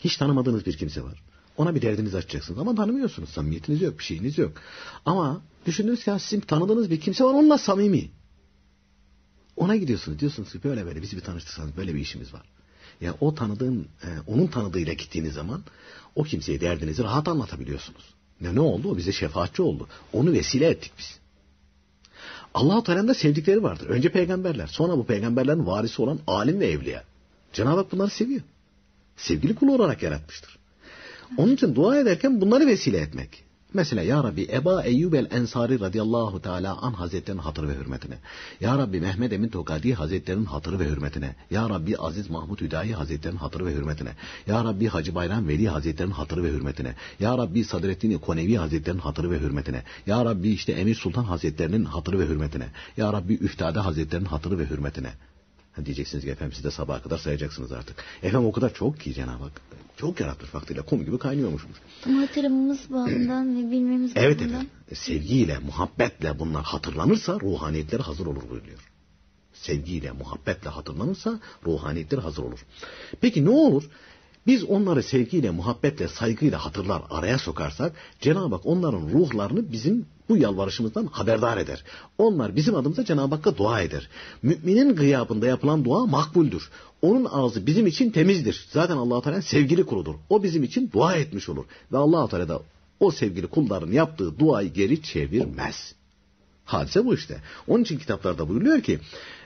Hiç tanımadığınız bir kimse var. Ona bir derdinizi açacaksınız ama tanımıyorsunuz. Samimiyetiniz yok, bir şeyiniz yok. Ama düşündünüz ya sizin tanıdığınız bir kimse var, onunla samimi. Ona gidiyorsunuz, diyorsunuz ki böyle böyle bizi bir tanıştırsanız, böyle bir işimiz var. Ya yani o tanıdığın, onun tanıdığıyla gittiğiniz zaman o kimseye derdinizi rahat anlatabiliyorsunuz. Ne oldu? O bize şefaatçi oldu. Onu vesile ettik biz. Allah-u Teala'nın da sevdikleri vardır. Önce peygamberler, sonra bu peygamberlerin varisi olan alim ve evliya. Cenab-ı Hak bunları seviyor. Sevgili kulu olarak yaratmıştır. Onun için dua ederken bunları vesile etmek. Mesela Ya Rabbi Eba Eyyub el Ensari radıyallahu teala an hazretlerinin hatırı ve hürmetine. Ya Rabbi Mehmet Emin Tokadi hazretlerinin hatırı ve hürmetine. Ya Rabbi Aziz Mahmut Hüdayi hazretlerinin hatırı ve hürmetine. Ya Rabbi Hacı Bayram Veli hazretlerinin hatırı ve hürmetine. Ya Rabbi Sadreddin Konevi hazretlerinin hatırı ve hürmetine. Ya Rabbi işte Emir Sultan hazretlerinin hatırı ve hürmetine. Ya Rabbi Üftade hazretlerinin hatırı ve hürmetine. Ha diyeceksiniz ki efendim siz de sabaha kadar sayacaksınız artık. Efendim o kadar çok ki Cenab-ı Hak. Çok yaratmış vaktiyle. Kum gibi kaynıyormuşmuş. Ama hatırlamamız bağından ve bilmemiz bağından. Evet efendim. Sevgiyle, muhabbetle bunlar hatırlanırsa ruhaniyetleri hazır olur buyuruyor. Sevgiyle, muhabbetle hatırlanırsa ruhaniyetleri hazır olur. Peki ne olur? Biz onları sevgiyle, muhabbetle, saygıyla hatırlar, araya sokarsak Cenab-ı Hak onların ruhlarını bizim bu yalvarışımızdan haberdar eder. Onlar bizim adımıza Cenab-ı Hakk'a dua eder. Müminin gıyabında yapılan dua makbuldür. Onun ağzı bizim için temizdir. Zaten Allah-u Teala sevgili kuludur. O bizim için dua etmiş olur. Ve Allah-u Teala da o sevgili kulların yaptığı duayı geri çevirmez. Hadise bu işte. Onun için kitaplarda buyuruyor ki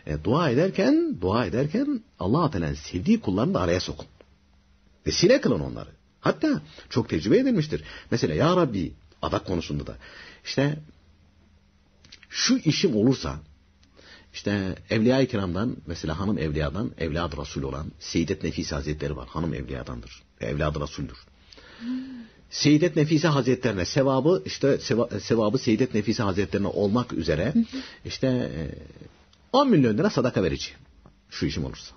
e, dua ederken, dua ederken Allah-u Teala'nın sevdiği kullarını da araya sokun. Vesile kılın onları. Hatta çok tecrübe edilmiştir. Mesela Ya Rabbi adak konusunda da işte şu işim olursa işte Evliya-i Kiram'dan mesela hanım Evliya'dan Evlad-ı Rasul olan Seyyidet Nefise Hazretleri var. Hanım Evliya'dandır. Evlad-ı Rasul'dür. Hmm. Seyyidet Nefise Hazretlerine sevabı işte seva, sevabı Seyyidet Nefise Hazretlerine olmak üzere işte on milyon lira sadaka vereceğim. Şu işim olursa.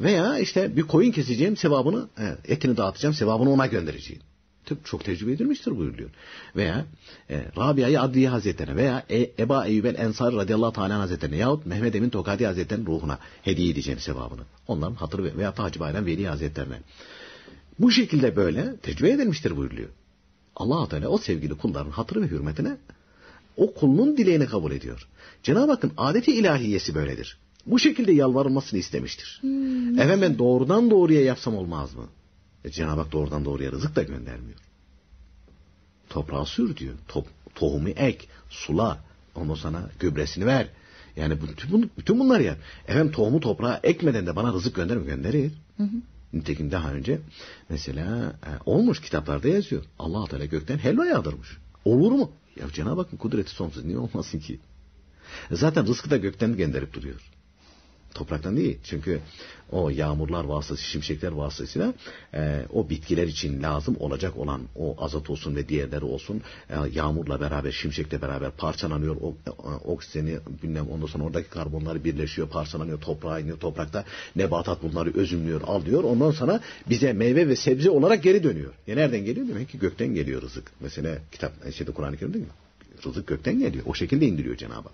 Veya işte bir koyun keseceğim sevabını, etini dağıtacağım sevabını ona göndereceğim. Tıp çok tecrübe edilmiştir buyuruyor. Veya e, Rabia'yı Adliye Hazretlerine veya e, Eba Eyyubel Ensari radıyallahu teala Hazretlerine yahut Mehmet Emin Tokadi Hazretlerinin ruhuna hediye edeceğim sevabını. Onların hatırı veya Hacı Bayram Veli Hazretlerine. Bu şekilde böyle tecrübe edilmiştir buyuruyor. Allah-u Teala o sevgili kulların hatırı ve hürmetine o kulunun dileğini kabul ediyor. Cenab-ı Hakk'ın adeti ilahiyesi böyledir. Bu şekilde yalvarılmasını istemiştir. Hmm. Efendim ben doğrudan doğruya yapsam olmaz mı? E Cenab-ı Hak doğrudan doğruya rızık da göndermiyor. Toprağa sür diyor. Top, tohumu ek, sula, onu sana gübresini ver. Yani bütün, bütün bunlar ya. Efendim tohumu toprağa ekmeden de bana rızık gönderir mi? Gönderir. Hı hı. Nitekim daha önce mesela e, olmuş, kitaplarda yazıyor. Allah-u Teala gökten helva yağdırmış. Olur mu? Ya Cenab-ı Hakk'ın kudreti sonsuz. Niye olmasın ki? Zaten rızkı da gökten gönderip duruyor. Topraktan değil. Çünkü o yağmurlar vasıtasıyla, şimşekler vasıtasıyla e, o bitkiler için lazım olacak olan o azot olsun ve diğerleri olsun e, yağmurla beraber, şimşekle beraber parçalanıyor. O e, oksijeni, bilmem, ondan sonra oradaki karbonları birleşiyor, parçalanıyor, toprağa iniyor. Toprakta nebatat bunları özümlüyor, alıyor. Ondan sonra bize meyve ve sebze olarak geri dönüyor. Ya nereden geliyor? Demek ki gökten geliyor rızık. Mesela kitap, şeyde, Kur'an-ı Kerim'de mi? Rızık gökten geliyor. O şekilde indiriyor Cenab-ı Hak.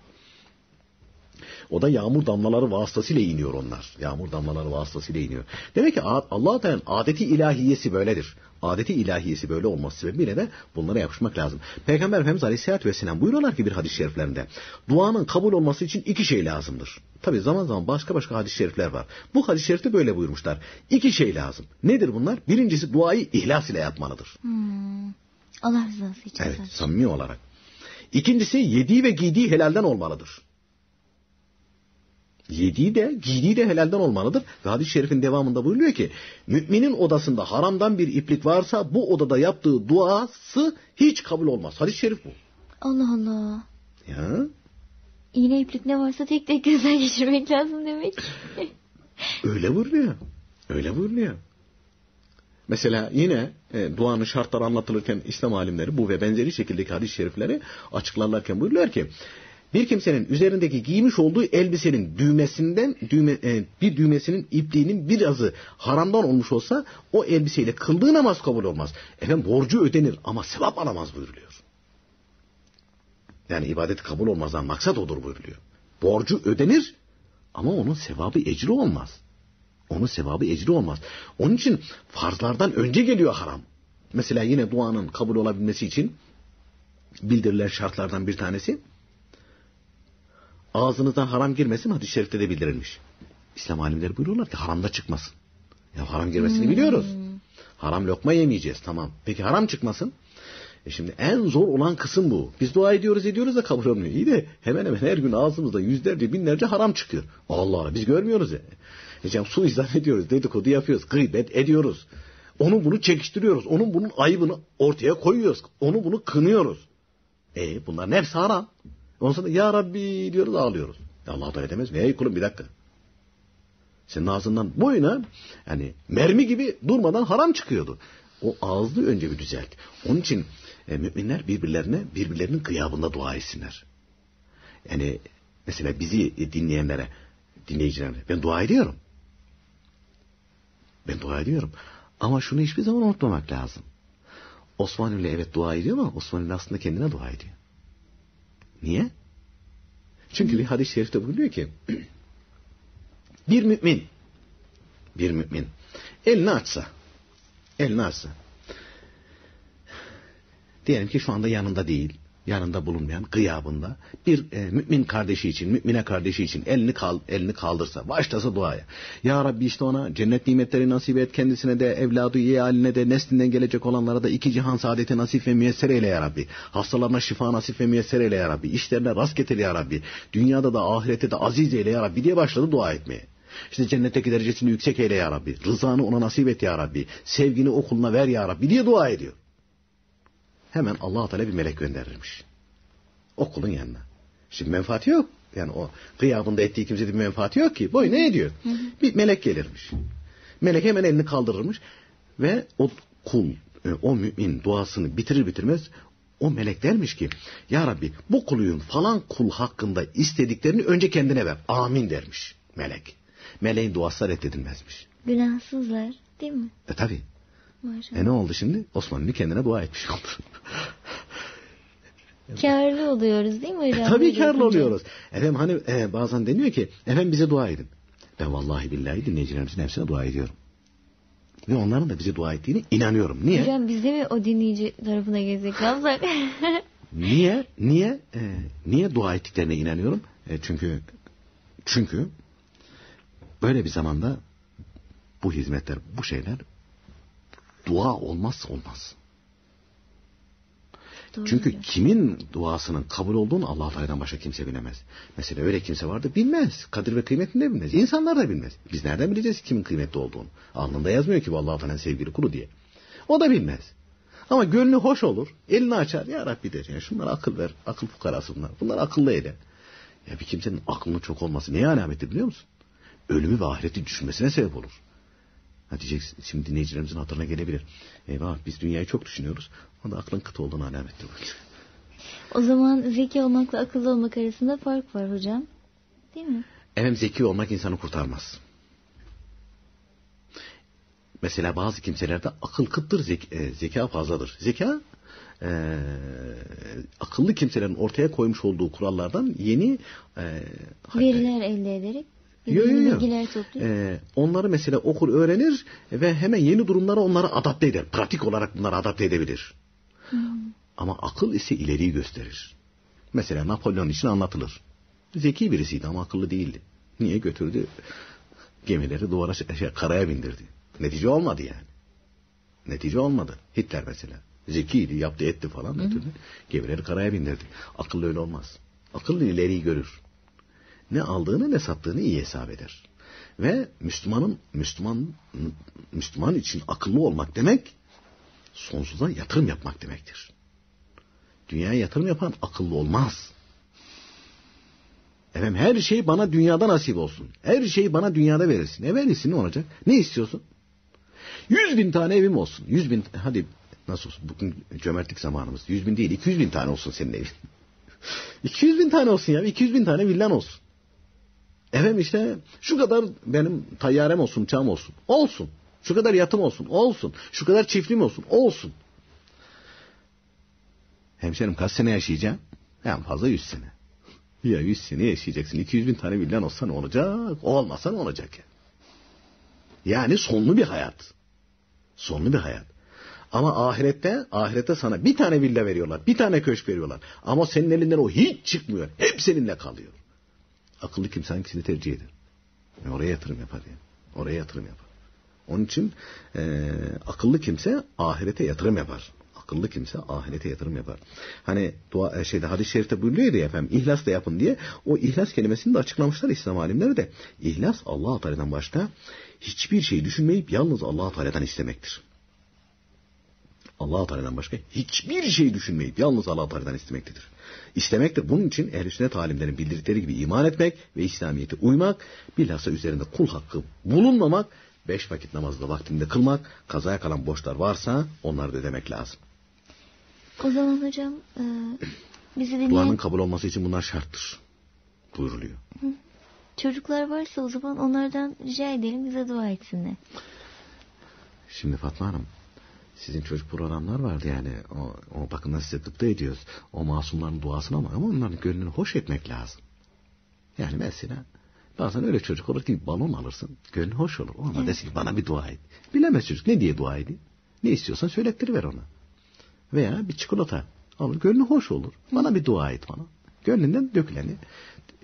O da yağmur damlaları vasıtasıyla iniyor onlar. Yağmur damlaları vasıtasıyla iniyor. Demek ki Allah-u Teala'nın adeti ilahiyesi böyledir. Adeti ilahiyesi böyle olması sebebiyle de bunlara yapışmak lazım. Peygamber Efendimiz Aleyhisselatü Vesselam buyuruyorlar ki bir hadis-i şeriflerinde, duanın kabul olması için iki şey lazımdır. Tabi zaman zaman başka başka hadis-i şerifler var. Bu hadis-i şerifte böyle buyurmuşlar. İki şey lazım. Nedir bunlar? Birincisi, duayı ihlas ile yapmalıdır. Hmm. Allah rızası için. Evet, zaten samimi olarak. İkincisi, yediği ve giydiği helalden olmalıdır. Yediği de giydiği de helalden olmalıdır. Ve hadis-i şerifin devamında buyuruyor ki, müminin odasında haramdan bir iplik varsa bu odada yaptığı duası hiç kabul olmaz. Hadis-i şerif bu. Allah Allah. Ya. İğne iplik ne varsa tek tek gözden geçirmek lazım demek. Öyle buyuruyor. Öyle buyuruyor. Mesela yine e, duanın şartları anlatılırken İslam alimleri bu ve benzeri şekildeki hadis-i şerifleri açıklarlarken buyuruyorlar ki, bir kimsenin üzerindeki giymiş olduğu elbisenin düğmesinden düğme, e, bir düğmesinin ipliğinin birazı haramdan olmuş olsa o elbiseyle kıldığı namaz kabul olmaz. Efendim borcu ödenir ama sevap alamaz buyuruluyor. Yani ibadet kabul olmazdan maksat odur buyuruluyor. Borcu ödenir ama onun sevabı ecri olmaz. Onun sevabı ecri olmaz. Onun için farzlardan önce geliyor haram. Mesela yine duanın kabul olabilmesi için bildirilen şartlardan bir tanesi, ağzınızdan haram girmesin, hadis-i şerifte de bildirilmiş. İslam alimleri buyuruyorlar ki haramda çıkmasın. Ya haram girmesini hmm. biliyoruz. Haram lokma yemeyeceğiz, tamam. Peki haram çıkmasın? E şimdi en zor olan kısım bu. Biz dua ediyoruz ediyoruz da kabul olmuyor. İyi de hemen hemen her gün ağzımızda yüzlerce binlerce haram çıkıyor. Allah Allah, biz görmüyoruz ya. E canım, su izah ediyoruz, dedikodu yapıyoruz, gıybet ediyoruz. Onu bunu çekiştiriyoruz. Onun bunun ayıbını ortaya koyuyoruz. Onu bunu kınıyoruz. E bunların hepsi haram. Ondan sonra ya Rabbi diyoruz, ağlıyoruz. Allah da edemez mi? Ey kulum bir dakika. Senin ağzından boyuna yani mermi gibi durmadan haram çıkıyordu. O ağzını önce bir düzelt. Onun için e, müminler birbirlerine birbirlerinin gıyabında dua etsinler. Yani mesela bizi dinleyenlere, dinleyicilerine ben dua ediyorum. Ben dua ediyorum. Ama şunu hiçbir zaman unutmamak lazım. Osman Ünlü evet dua ediyor ama Osman Ünlü aslında kendine dua ediyor. Niye? Çünkü bir hadis-i şerifte buyuruyor ki bir mümin bir mümin elini açsa elini açsa diyelim ki şu anda yanında değil, yanında bulunmayan, gıyabında bir e, mümin kardeşi için, mümine kardeşi için elini kal, elini kaldırsa, başlasa duaya. Ya Rabbi işte ona cennet nimetleri nasip et, kendisine de, evladı, yeğaline de, neslinden gelecek olanlara da iki cihan saadeti nasip ve müyesser eyle ya Rabbi. Hastalarına şifa nasip ve müyesser eyle ya Rabbi. İşlerine rast getir ya Rabbi. Dünyada da ahirette de aziz eyle ya Rabbi diye başladı dua etmeye. İşte cennetteki derecesini yüksek eyle ya Rabbi. Rızanı ona nasip et ya Rabbi. Sevgini o kuluna ver ya Rabbi diye dua ediyor. Hemen Allah-u Teala bir melek gönderirmiş. O kulun yanına. Şimdi menfaati yok. Yani o gıyabında ettiği kimsede bir menfaati yok ki. Boy ne ediyor? Hı hı. Bir melek gelirmiş. Melek hemen elini kaldırırmış. Ve o kul, o mümin duasını bitirir bitirmez o melek dermiş ki ya Rabbi bu kulun falan kul hakkında istediklerini önce kendine ver. Amin dermiş melek. Meleğin duası reddedilmezmiş. Günahsızlar değil mi? E tabi. Maşallah. E ne oldu şimdi? Osman Ünlü kendine dua etmiş oldu. Kârlı oluyoruz değil mi hocam? E, tabii kârlı oluyoruz. Efendim hani e, bazen deniyor ki efendim bize dua edin. Ben vallahi billahi dinleyicilerimizin hepsine dua ediyorum. Ve onların da bize dua ettiğine inanıyorum. Niye? Hocam biz de mi o dinleyici tarafına gezdik? Lazım. Niye? Niye? E, niye dua ettiklerine inanıyorum? E, çünkü çünkü Böyle bir zamanda bu hizmetler, bu şeyler dua olmazsa olmaz. Doğru. Çünkü diyor, kimin duasının kabul olduğunu Allah Teala'dan başka kimse bilemez. Mesela öyle kimse vardı, bilmez. Kadir ve kıymetini de bilmez. İnsanlar da bilmez. Biz nereden bileceğiz kimin kıymetli olduğunu? Alnında yazmıyor ki bu Allah Teala'nın sevgili kulu diye. O da bilmez. Ama gönlü hoş olur. Elini açar. Ya Rabbi der. Yani şunlara akıl ver. Akıl fukarası bunlar. Bunlar akıllı eyle. Ya bir kimsenin aklının çok olması neye alamettir biliyor musun? Ölümü ve ahireti düşünmesine sebep olur. Ha diyeceksin, şimdi dinleyicilerimizin hatırına gelebilir. Eyvah, biz dünyayı çok düşünüyoruz. O da aklın kıt olduğuna alamettir. O zaman zeki olmakla akıllı olmak arasında fark var hocam. Değil mi? Evet, zeki olmak insanı kurtarmaz. Mesela bazı kimselerde akıl kıttır, zek e, zeka fazladır. Zeka, e, akıllı kimselerin ortaya koymuş olduğu kurallardan yeni e, veriler elde ederek yo, yo, yo. bilgiler topluyor. E, onları mesela okur, öğrenir ve hemen yeni durumlara onları adapte eder. Pratik olarak bunları adapte edebilir. Hmm. Ama akıl ise ileriyi gösterir. Mesela Napolyon için anlatılır. Zeki birisiydi ama akıllı değildi. Niye? Götürdü gemileri duvara, şey, karaya bindirdi. Netice olmadı yani. Netice olmadı. Hitler mesela. Zekiydi, yaptı, etti falan. Hı hı. Gemileri karaya bindirdi. Akıllı öyle olmaz. Akıllı ileriyi görür. Ne aldığını ne sattığını iyi hesap eder. Ve Müslümanın Müslüman Müslüman için akıllı olmak demek, sonsuza yatırım yapmak demektir. Dünyaya yatırım yapan akıllı olmaz. Efendim, her şey bana dünyada nasip olsun. Her şeyi bana dünyada verirsin. E verirsin, ne olacak? Ne istiyorsun? Yüz bin tane evim olsun. Yüz bin, hadi nasıl olsun? Bugün cömertlik zamanımız. Yüz bin değil, iki yüz bin tane olsun senin evin. İki yüz bin tane olsun ya. İki yüz bin tane villan olsun. Efendim işte şu kadar benim tayyarem olsun, uçağım olsun. Olsun. Şu kadar yatım olsun. Olsun. Şu kadar çiftliğim olsun. Olsun. Hemşerim, kaç sene yaşayacağım? En fazla yüz sene. Ya yüz sene yaşayacaksın. iki yüz bin tane villan olsa ne olacak? O olmasa ne olacak ya? Yani sonlu bir hayat. Sonlu bir hayat. Ama ahirette, ahirette sana bir tane villa veriyorlar. Bir tane köşk veriyorlar. Ama senin elinden o hiç çıkmıyor. Hep seninle kalıyor. Akıllı kimse hangisini tercih eder? Yani oraya yatırım yapar yani. Oraya yatırım yapar. Onun için ee, akıllı kimse ahirete yatırım yapar. Akıllı kimse ahirete yatırım yapar. Hani dua, şeyde, hadis-i şerifte buyuruyor ya efendim, ihlas da yapın diye. O ihlas kelimesini de açıklamışlar İslam alimleri de. İhlas, Allah-u Teala'dan başta hiçbir şey düşünmeyip yalnız Allah-u Teala'dan istemektir. Allah-u Teala'dan başka hiçbir şey düşünmeyip yalnız Allah-u Teala'dan istemektedir. İstemektir. Bunun için Ehl-i Sünnet alimlerin bildirdikleri gibi iman etmek ve İslamiyet'e uymak, bilhassa üzerinde kul hakkı bulunmamak, beş vakit namazı da vaktinde kılmak, kazaya kalan borçlar varsa onları da ödemek lazım. O zaman hocam e, bizi dinleyen... Duanın kabul olması için bunlar şarttır buyuruluyor. Hı. Çocuklar varsa o zaman onlardan rica edelim bize dua etsinler. Şimdi Fatma Hanım, sizin çocuk programlar vardı yani. O, o bakımdan size gıpta ediyoruz. O masumların duasını ama, ama onların gönlünü hoş etmek lazım. Yani mesela bazen öyle çocuk olur ki balon alırsın. Gönlü hoş olur. Ona evet, desin ki bana bir dua et. Bilemez çocuk ne diye dua edeyim. Ne istiyorsan söylettiriver ona. Veya bir çikolata alır, gönlü hoş olur. Bana bir dua et bana. Gönlünden döküleni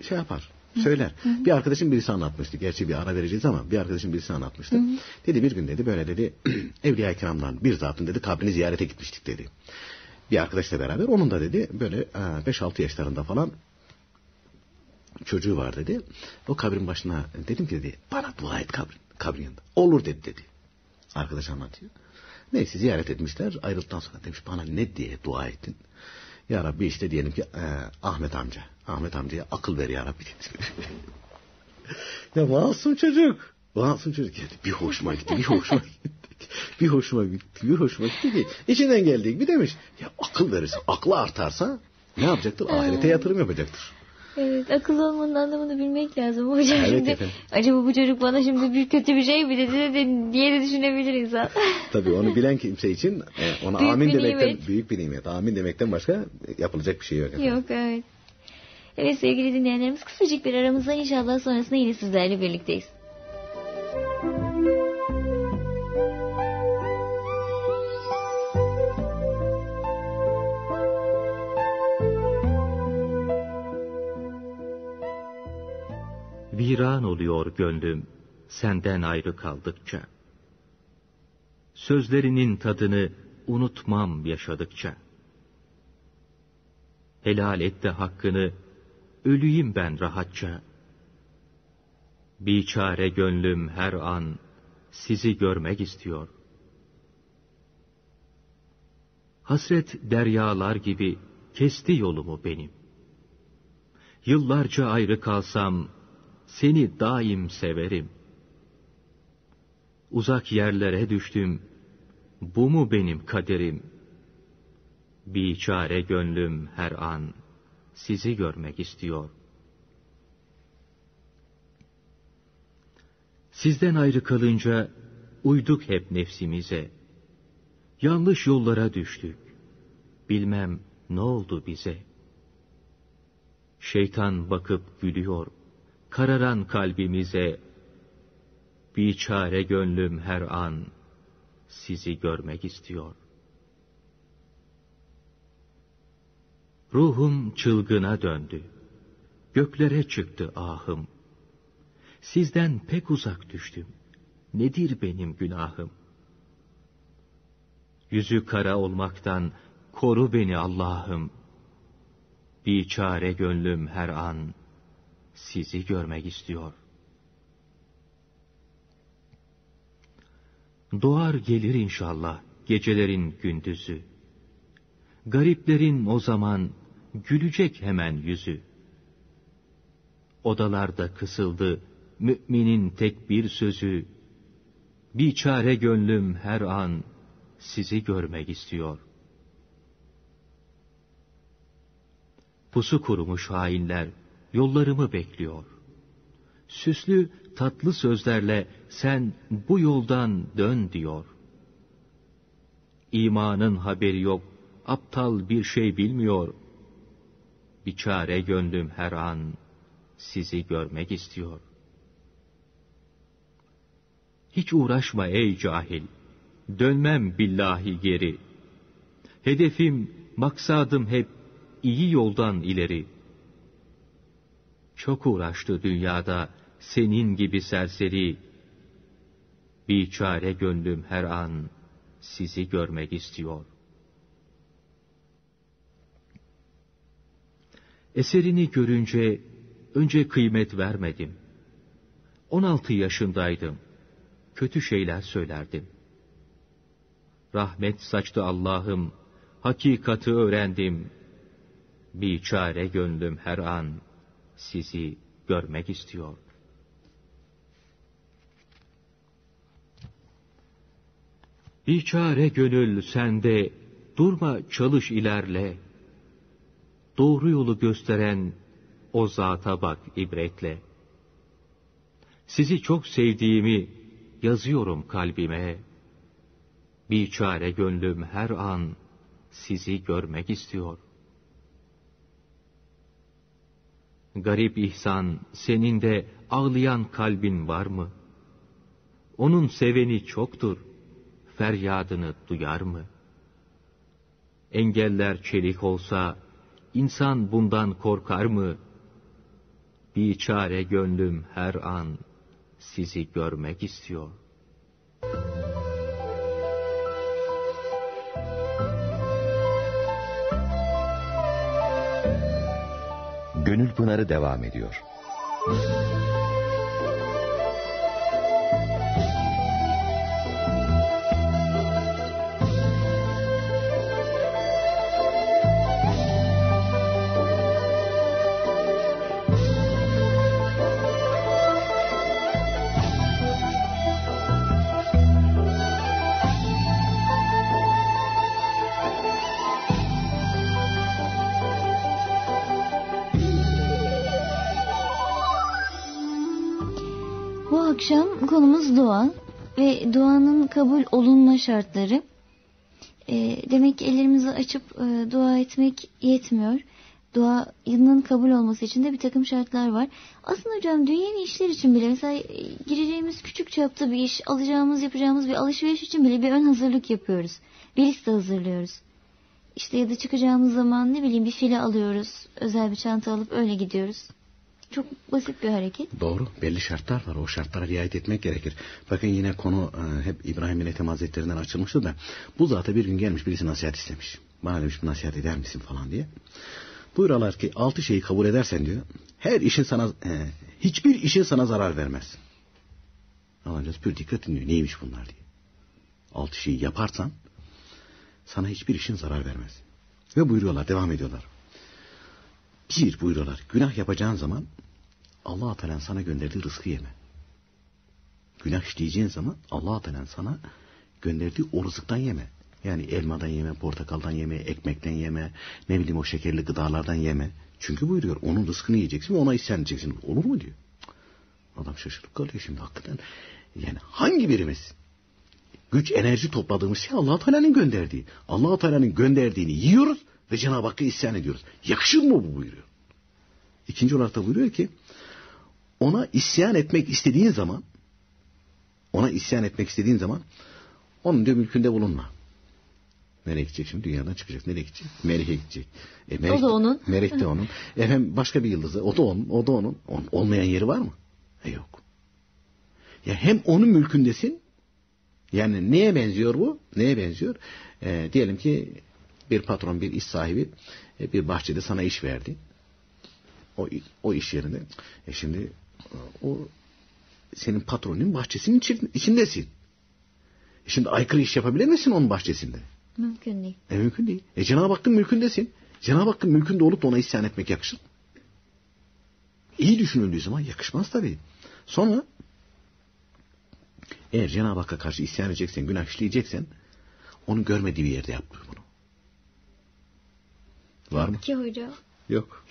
şey yapar, söyler. Hı hı. Bir arkadaşım birisi anlatmıştı. Gerçi bir ara vereceğiz ama bir arkadaşım birisi anlatmıştı. Hı hı. Dedi bir gün dedi böyle dedi Evliya-i Kiram'dan bir zatın dedi kabrini ziyarete gitmiştik dedi. Bir arkadaşla beraber onun da dedi böyle beş altı yaşlarında falan çocuğu var dedi. O kabrin başına dedim ki dedi bana dua et kabrin, kabrin yanında. Olur dedi dedi. Arkadaş anlatıyor. Neyse ziyaret etmişler. Ayrıldıktan sonra demiş bana ne diye dua ettin? Ya Rabbi işte diyelim ki e, Ahmet amca. Ahmet amcaya akıl ver ya Rabbi dedi. Ya masum çocuk. Masum çocuk geldi. Bir hoşuma gitti. Bir hoşuma gitti. Bir hoşuma gitti. Bir hoşuma gitti ki içinden geldi gibi demiş. Ya akıl verirse, aklı artarsa ne yapacaktır? Ahirete yatırım yapacaktır. Evet, akıllı olmanın anlamını bilmek lazım hocam. Evet, şimdi efendim, acaba bu çocuk bana şimdi bir kötü bir şey mi dedi diye de düşünebilir insan. Tabii onu bilen kimse için ona büyük amin demekten nimet, büyük bir nimet. Amin demekten başka yapılacak bir şey yok efendim. Yok evet. Evet sevgili dinleyenlerimiz, kısacık bir aramızda inşallah sonrasında yine sizlerle birlikteyiz. Viran oluyor gönlüm, senden ayrı kaldıkça, sözlerinin tadını unutmam yaşadıkça. Helal et de hakkını, öleyim ben rahatça. Biçare gönlüm her an sizi görmek istiyor. Hasret deryalar gibi kesti yolumu benim. Yıllarca ayrı kalsam seni daim severim. Uzak yerlere düştüm, bu mu benim kaderim? Biçare gönlüm her an sizi görmek istiyor. Sizden ayrı kalınca uyduk hep nefsimize. Yanlış yollara düştük. Bilmem ne oldu bize. Şeytan bakıp gülüyor kararan kalbimize. Biçare gönlüm her an sizi görmek istiyor. Ruhum çılgına döndü. Göklere çıktı ahım. Sizden pek uzak düştüm. Nedir benim günahım? Yüzü kara olmaktan koru beni Allah'ım. Biçare gönlüm her an sizi görmek istiyor. Doğar gelir inşallah gecelerin gündüzü. Gariplerin o zaman gülecek hemen yüzü. Odalarda kısıldı müminin tek bir sözü. Biçare gönlüm her an sizi görmek istiyor. Pusu kurumuş hainler yollarımı bekliyor. Süslü tatlı sözlerle sen bu yoldan dön diyor. İmanın haberi yok, aptal bir şey bilmiyor. Biçare gönlüm her an sizi görmek istiyor. Hiç uğraşma ey cahil, dönmem billahi geri. Hedefim, maksadım hep iyi yoldan ileri. Çok uğraştı dünyada senin gibi serseri. Biçare gönlüm her an sizi görmek istiyor. Eserini görünce önce kıymet vermedim. on altı yaşındaydım. Kötü şeyler söylerdim. Rahmet saçtı Allah'ım, hakikati öğrendim. Biçare gönlüm her an sizi görmek istiyor. Biçare gönül sende, durma çalış ilerle. Doğru yolu gösteren o zata bak ibretle. Sizi çok sevdiğimi yazıyorum kalbime. Biçare gönlüm her an sizi görmek istiyor. Garip ihsan, senin de ağlayan kalbin var mı? Onun seveni çoktur, feryadını duyar mı? Engeller çelik olsa, insan bundan korkar mı? Biçare gönlüm her an sizi görmek istiyor. Gönül Pınarı devam ediyor. Akşam konumuz dua ve duanın kabul olunma şartları. E, demek ki ellerimizi açıp e, dua etmek yetmiyor. Duanın kabul olması için de bir takım şartlar var. Aslında hocam dünyevi işler için bile, mesela gireceğimiz küçük çapta bir iş, alacağımız yapacağımız bir alışveriş için bile bir ön hazırlık yapıyoruz. Bir liste hazırlıyoruz. İşte ya da çıkacağımız zaman ne bileyim bir file alıyoruz. Özel bir çanta alıp öyle gidiyoruz. Çok basit bir hareket. Doğru, belli şartlar var, o şartlara riayet etmek gerekir. Bakın yine konu e, hep İbrahim bin Edhem Hazretlerinden açılmıştı da, bu zata bir gün gelmiş birisi nasihat istemiş. Bana demiş, nasihat eder misin falan diye. Buyuralar ki altı şeyi kabul edersen diyor, her işin sana e, hiçbir işin sana zarar vermez. Allah'ın pür dikkat dinliyor, neymiş bunlar diye. Altı şeyi yaparsan sana hiçbir işin zarar vermez. Ve buyuruyorlar, devam ediyorlar. Bir buyuruyorlar, günah yapacağın zaman Allah-u Teala'nın sana gönderdiği rızkı yeme. Günah işleyeceğin zaman Allah-u Teala'nın sana gönderdiği o rızıktan yeme. Yani elmadan yeme, portakaldan yeme, ekmekten yeme, ne bileyim o şekerli gıdalardan yeme. Çünkü buyuruyor, onun rızkını yiyeceksin ve ona isyan edeceksin. Olur mu diyor. Adam şaşırıp kalıyor şimdi hakikaten. Yani hangi birimiz? Güç, enerji topladığımız şey Allah-u Teala'nın gönderdiği. Allah-u Teala'nın gönderdiğini yiyoruz ve Cenab-ı Hakk'a isyan ediyoruz. Yakışır mı bu buyuruyor. İkinci olarak da buyuruyor ki, ona isyan etmek istediğin zaman, ona isyan etmek istediğin zaman, onun diyor mülkünde bulunma. Nereye gidecek şimdi? Dünyadan çıkacak. Nereye gidecek? Melih'e gidecek. E, Melih, o da onun. Melih de onun. Efendim başka bir yıldızı. O da onun. O da onun. onun. Olmayan yeri var mı? E yok. Ya hem onun mülkündesin, yani neye benziyor bu? Neye benziyor? E, diyelim ki bir patron, bir iş sahibi bir bahçede sana iş verdi. O, o iş yerinde. E şimdi o senin patronun bahçesinin içindesin. E şimdi aykırı iş yapabilir misin onun bahçesinde? Mümkün değil. E mümkün değil. E Cenab-ı Hakk'ın mülkündesin. Cenab-ı Hakk'ın mülkünde olup da ona isyan etmek yakışır. İyi düşünüldüğü zaman yakışmaz tabii. Sonra eğer Cenab-ı Hakk'a karşı isyan edeceksen, günah işleyeceksen onun görmediği bir yerde yap bunu. Var mı? Ki hocam. Yok.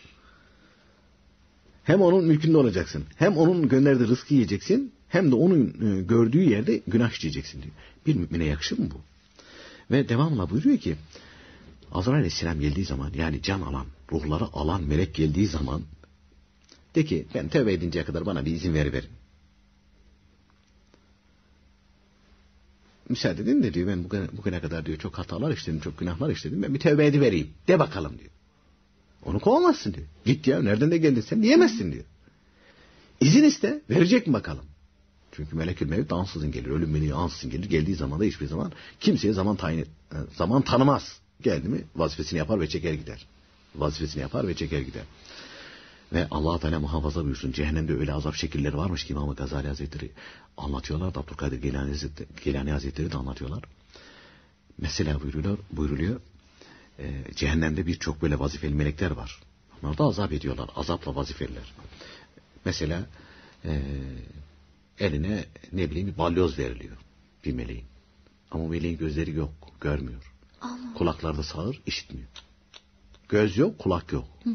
Hem onun mülkünde olacaksın, hem onun gönderdiği rızkı yiyeceksin, hem de onun gördüğü yerde günah işleyeceksin diyor. Bir mümine yakışır mı bu? Ve devamla buyuruyor ki, Azrail Aleyhisselam geldiği zaman, yani can alan, ruhları alan melek geldiği zaman, de ki ben tövbe edinceye kadar bana bir izin veriverin. Müsaade edin de diyor, ben bugüne, bugüne kadar diyor çok hatalar işledim, çok günahlar işledim, ben bir tövbe edivereyim de bakalım diyor. Onu kovamazsın diyor. Git ya, nereden de geldin sen diyemezsin diyor. İzin iste, verecek mi bakalım? Çünkü melekül mevt ansızın gelir, ölüm meleği ansızın gelir. Geldiği zaman da hiçbir zaman kimseye zaman tayin zaman tanımaz. Geldi mi vazifesini yapar ve çeker gider. Vazifesini yapar ve çeker gider. Ve Allah Teala muhafaza buyursun. Cehennemde öyle azap şekilleri varmış ki İmam-ı Gazali Hazretleri anlatıyorlar da Abdur-i Kadir Gelani Hazretleri, Gelani Hazretleri de anlatıyorlar. Mesela buyuruyor, buyruluyor. E, cehennemde birçok böyle vazifeli melekler var. Onlar da azap ediyorlar. Azapla vazifeliler. Mesela e, eline ne bileyim bir balyoz veriliyor bir meleğin. Ama meleğin gözleri yok, görmüyor. Allah. Kulakları da sağır, işitmiyor. Göz yok, kulak yok. Hı.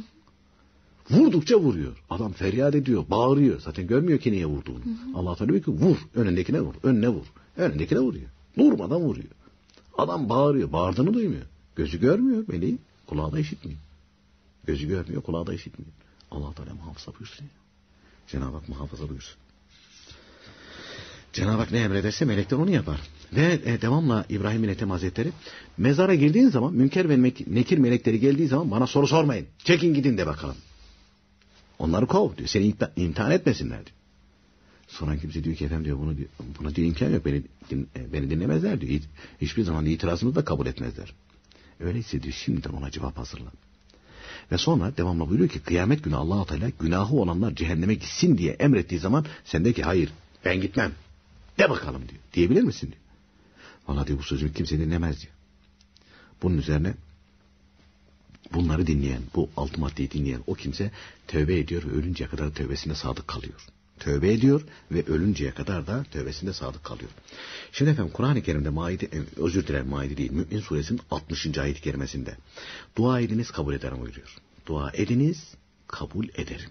Vurdukça vuruyor. Adam feryat ediyor, bağırıyor. Zaten görmüyor ki niye vurduğunu. Hı hı. Allah Teala diyor ki vur, önündekine vur, önüne vur. Önündekine vuruyor. Durmadan vuruyor. Adam bağırıyor, bağırdığını duymuyor. Gözü görmüyor meleğin, kulağı da işitmiyor. Gözü görmüyor, kulağı da işitmiyor. Allah Teala muhafaza buyursun. Cenab-ı Hak muhafaza buyursun. Cenab-ı Hak ne emrederse melekler onu yapar. Ve e, devamla İbrahim bin Edhem Hazretleri, mezara girdiğin zaman Münker ve Nekir melekleri geldiği zaman bana soru sormayın. Çekin gidin de bakalım. Onları kov diyor. Seni imtihan etmesinler diyor. Sonra kimse diyor ki efendim diyor bunu diyor, buna diyor imkan yok. Beni, beni dinlemezler diyor. Hiçbir zaman itirazımızı da kabul etmezler. Öyleyse diyor şimdiden ona cevap hazırlan. Ve sonra devamla buyuruyor ki kıyamet günü Allah-u Teala günahı olanlar cehenneme gitsin diye emrettiği zaman sen de ki hayır ben gitmem. De bakalım diyor. Diyebilir misin diyor. Vallahi diyor bu sözümü kimse dinlemez diyor. Bunun üzerine bunları dinleyen, bu altı maddeyi dinleyen o kimse tövbe ediyor ve ölünceye kadar tövbesine sadık kalıyor. Tövbe ediyor ve ölünceye kadar da tövbesine sadık kalıyor. Şimdi efendim Kur'an-ı Kerim'de Maide, özür dilerim Maide değil, Mü'min suresinin altmışıncı ayet-i kerimesinde dua ediniz kabul ederim buyuruyor. Dua ediniz kabul ederim.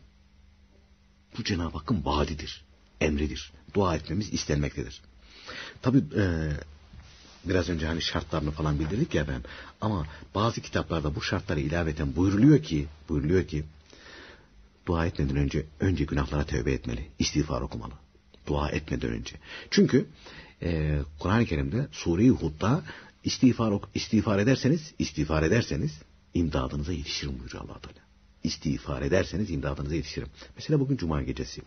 Bu Cenab-ı Hakk'ın vaadidir, emridir. Dua etmemiz istenmektedir. Tabi e, biraz önce hani şartlarını falan bildirdik ya ben. Ama bazı kitaplarda bu şartlara ilaveten buyruluyor ki, buyruluyor ki dua etmeden önce önce günahlara tövbe etmeli, istiğfar okumalı. Dua etmeden önce. Çünkü e, Kur'an-ı Kerim'de Sure-i Hud'da istiğfar, istiğfar ederseniz, istiğfar ederseniz imdadınıza yetişirim buyuruyor Allah Teala. istiğfar ederseniz imdadınıza yetişirim. Mesela bugün cuma gecesi.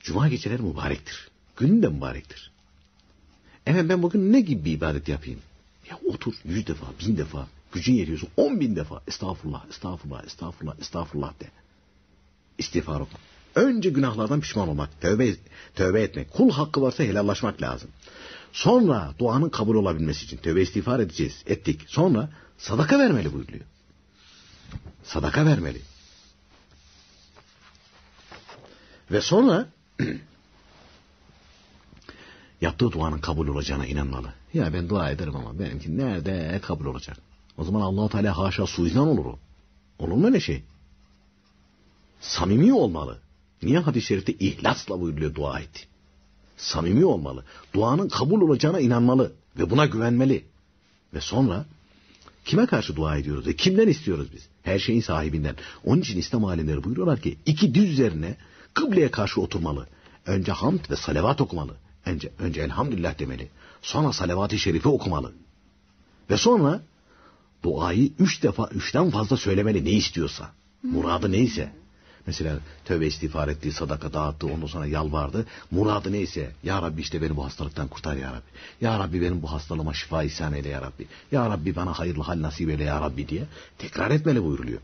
Cuma geceleri mübarektir. Günün de mübarektir. Evet, ben bugün ne gibi bir ibadet yapayım? Ya otur yüz defa, bin defa, gücün yetiyorsa on bin defa estağfurullah, estağfurullah, estağfurullah, estağfurullah de. İstiğfar oku. Önce günahlardan pişman olmak, tövbe, tövbe etmek, kul hakkı varsa helallaşmak lazım. Sonra duanın kabul olabilmesi için tövbe istiğfar edeceğiz, ettik. Sonra sadaka vermeli buyuruyor. Sadaka vermeli. Ve sonra yaptığı duanın kabul olacağına inanmalı. Ya ben dua ederim ama benimki nerede kabul olacak? O zaman Allah-u Teala haşa suizan olur o. Olur mu öyle şey? Samimi olmalı. Niye hadis-i şerifte ihlasla buyuruyor dua et? Samimi olmalı. Duanın kabul olacağına inanmalı ve buna güvenmeli. Ve sonra kime karşı dua ediyoruz ve kimden istiyoruz biz? Her şeyin sahibinden. Onun için İslam alimleri buyuruyorlar ki iki düz üzerine kıbleye karşı oturmalı. Önce hamd ve salavat okumalı. Önce, önce elhamdülillah demeli. Sonra salavat-ı şerife okumalı. Ve sonra duayı üç defa, üçten fazla söylemeli ne istiyorsa. Muradı neyse. Mesela tövbe istiğfar etti, sadaka dağıttı, ondan sonra yalvardı. Muradı neyse, ya Rabbi işte beni bu hastalıktan kurtar ya Rabbi. Ya Rabbi benim bu hastalığıma şifa ihsan eyle ya Rabbi. Ya Rabbi bana hayırlı hal nasip eyle ya Rabbi diye tekrar etmeli buyuruluyor.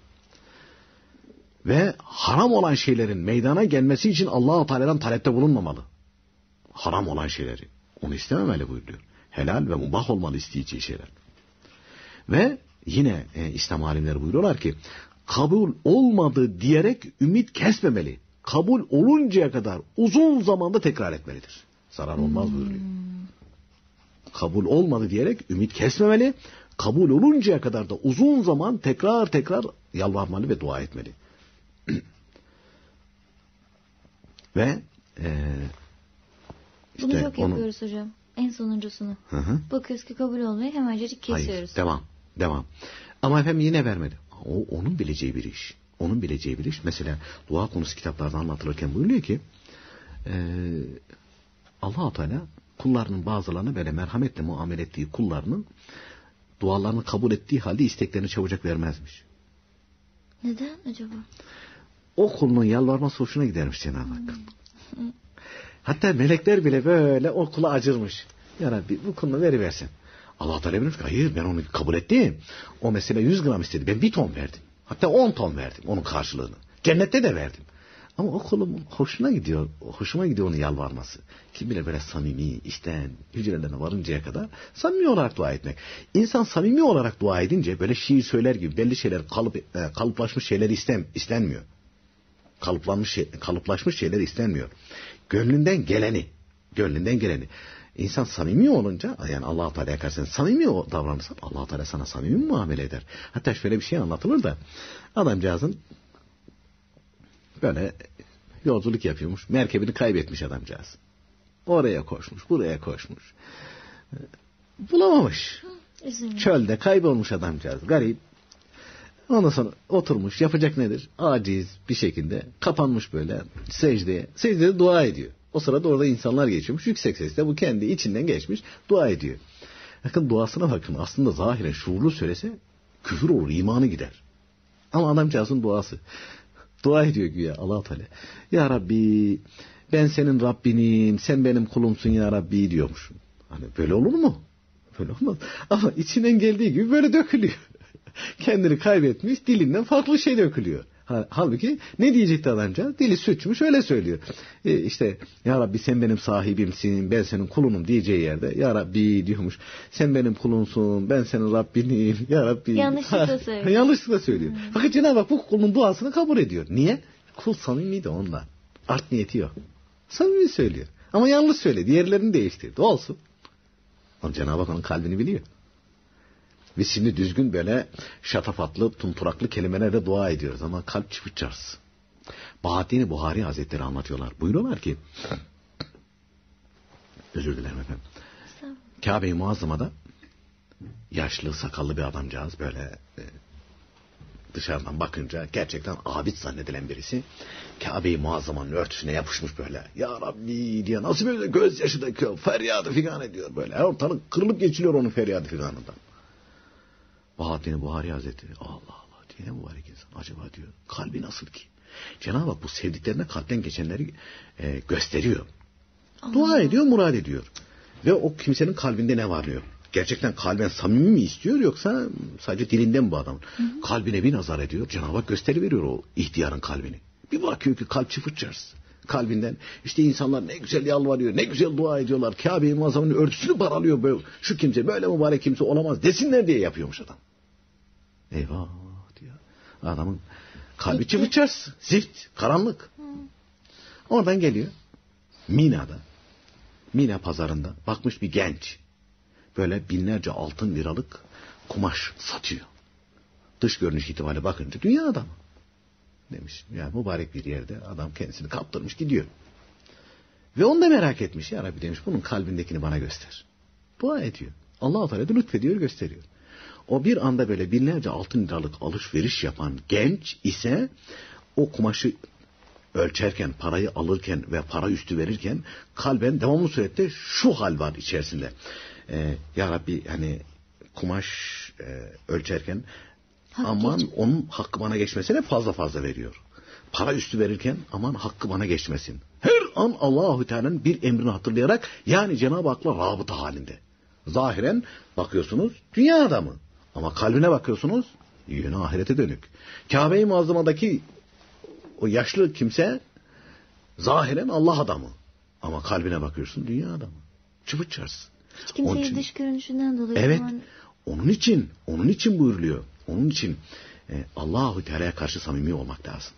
Ve haram olan şeylerin meydana gelmesi için Allah-u Teala'dan talepte bulunmamalı. Haram olan şeyleri. Onu istememeli buyuruyor. Helal ve mubah olmalı isteyeceği şeyler. Ve yine e, İslam alimleri buyuruyorlar ki kabul olmadı diyerek ümit kesmemeli. Kabul oluncaya kadar uzun zamanda tekrar etmelidir. Zarar olmaz hmm. buyuruyor. Kabul olmadı diyerek ümit kesmemeli. Kabul oluncaya kadar da uzun zaman tekrar tekrar yalvarmalı ve dua etmeli. Ve e, işte bunu çok onu... yapıyoruz hocam. En sonuncusunu. Hı hı. Bakıyoruz ki kabul olmayı hemencecik kesiyoruz. Hayır, devam. Devam. Ama efendim yine vermedi. O onun bileceği bir iş. Onun bileceği bir iş. Mesela dua konusu kitaplarda anlatılırken buyuruyor ki e, Allah-u Teala kullarının bazılarına böyle merhametle muamele ettiği kullarının dualarını kabul ettiği halde isteklerini çabucak vermezmiş. Neden acaba? O kulunun yalvarması hoşuna gidermiş Cenab-ı Hak. Hmm. Hatta melekler bile böyle o kula acırmış. Ya Rabbi bu kulunu veriversin. Allah Teala bilir ki hayır ben onu kabul ettim. O mesela yüz gram istedi. Ben bir ton verdim. Hatta on ton verdim onun karşılığını. Cennette de verdim. Ama o kulun hoşuna gidiyor. Hoşuma gidiyor onun yalvarması. Kim bile böyle samimi, içten, hücrelerine varıncaya kadar samimi olarak dua etmek. İnsan samimi olarak dua edince böyle şiir söyler gibi belli şeyler kalıp, e, kalıplaşmış şeyler isten, istenmiyor. Kalıplanmış, kalıplaşmış şeyler istenmiyor. Gönlünden geleni, gönlünden geleni. İnsan samimi olunca, yani Allah-u Teala'ya karşı samimi davranırsan, Allah-u Teala sana samimi muamele eder. Hatta şöyle bir şey anlatılır da, adamcağızın böyle yolculuk yapıyormuş, merkebini kaybetmiş adamcağız. Oraya koşmuş, buraya koşmuş. Bulamamış. Hı, çölde kaybolmuş adamcağız, garip. Ondan sonra oturmuş, yapacak nedir? Aciz bir şekilde kapanmış böyle secdeye. Secdede dua ediyor. O sırada orada insanlar geçiyormuş. Yüksek sesle bu kendi içinden geçmiş. Dua ediyor. Bakın duasına bakın. Aslında zahiren şuurlu söylese küfür olur, imanı gider. Ama adamcağızın duası. Dua ediyor güya Allah-u Teala. Ya Rabbi ben senin Rabbinim, sen benim kulumsun ya Rabbi diyormuş. Hani böyle olur mu? Böyle olmaz. Ama içinden geldiği gibi böyle dökülüyor. Kendini kaybetmiş, dilinden farklı şey dökülüyor. Halbuki ne diyecekti adamca? Dili sürçmüş öyle söylüyor. E işte ya Rabbi sen benim sahibimsin, ben senin kulunum diyeceği yerde ya Rabbi diyormuş. Sen benim kulunsun, ben senin Rabbinim, ya Rabbi. Yanlışlıkla söylüyor. Yanlışlıkla söylüyor. Hmm. Fakat Cenab-ı Hak bu kulun duasını kabul ediyor. Niye? Kul samimiydi onunla. Art niyeti yok. Samimi söylüyor. Ama yanlış söyledi. Yerlerini değiştirdi. Olsun. Ama Cenab-ı Hak onun kalbini biliyor. Biz şimdi düzgün böyle şatafatlı, tumturaklı kelimelerle dua ediyoruz ama kalp çıpıtacağız. Vahattin-i Buhari Hazretleri anlatıyorlar. Buyuruyorlar ki özür dilerim efendim. Kâbe-i Muazzama'da yaşlı, sakallı bir adamcağız böyle e, dışarıdan bakınca gerçekten abid zannedilen birisi Kâbe-i Muazzama'nın örtüsüne yapışmış böyle. Ya Rabbi diye nasıl böyle gözyaşı döküyor, feryadı figan ediyor böyle. Her ortalık kırılıp geçiliyor onun feryadı figanından. Vahattin-i Buhari Hazretleri Allah Allah diye ne mübarek insan. Acaba diyor kalbi nasıl ki? Cenab-ı Hak bu sevdiklerine kalpten geçenleri e, gösteriyor. Allah. Dua ediyor, murad ediyor. Ve o kimsenin kalbinde ne var diyor. Gerçekten kalben samimi mi istiyor yoksa sadece dilinden bu adamın? Hı hı. Kalbine bir nazar ediyor. Cenab-ı Hak gösteriveriyor o ihtiyarın kalbini. Bir bakıyor ki kalp çıfır çarşısı. Kalbinden işte insanlar ne güzel yalvarıyor, ne güzel dua ediyorlar. Kâbe-i Muazzam'ın örtüsünü paralıyor böyle. Şu kimse böyle mübarek kimse olamaz desinler diye yapıyormuş adam. Eyvah diyor. Adamın kalbi çıfır çarşısı. Zift, karanlık. Hı. Oradan geliyor. Mina'da. Mina pazarında bakmış bir genç. Böyle binlerce altın liralık kumaş satıyor. Dış görünüş itibariyle bakınca dünya adamı. Demiş. Yani mübarek bir yerde adam kendisini kaptırmış gidiyor. Ve onu da merak etmiş. Ya Rabbi demiş bunun kalbindekini bana göster. Dua ediyor. Allah-u Teala da lütfediyor gösteriyor. O bir anda böyle binlerce altın liralık alışveriş yapan genç ise o kumaşı ölçerken, parayı alırken ve para üstü verirken kalben devamlı surette şu hal var içerisinde. Ee, ya Rabbi hani kumaş e, ölçerken hak aman geç. Onun hakkı bana geçmesine fazla fazla veriyor. Para üstü verirken aman hakkı bana geçmesin. Her an Allahu Teala'nın bir emrini hatırlayarak yani Cenab-ı Hak'la rabıta halinde. Zahiren bakıyorsunuz dünya adamı ama kalbine bakıyorsunuz yönü ahirete dönük. Kâbe-i Muazzama'daki o yaşlı kimse zahiren Allah adamı ama kalbine bakıyorsun dünya adamı. Çıfır çarşı. Hiç kimseyi için, dış görünüşünden dolayı. Evet. Zaman... Onun için, onun için buyuruluyor. Onun için e, Allah-u Teala'ya karşı samimi olmak lazım.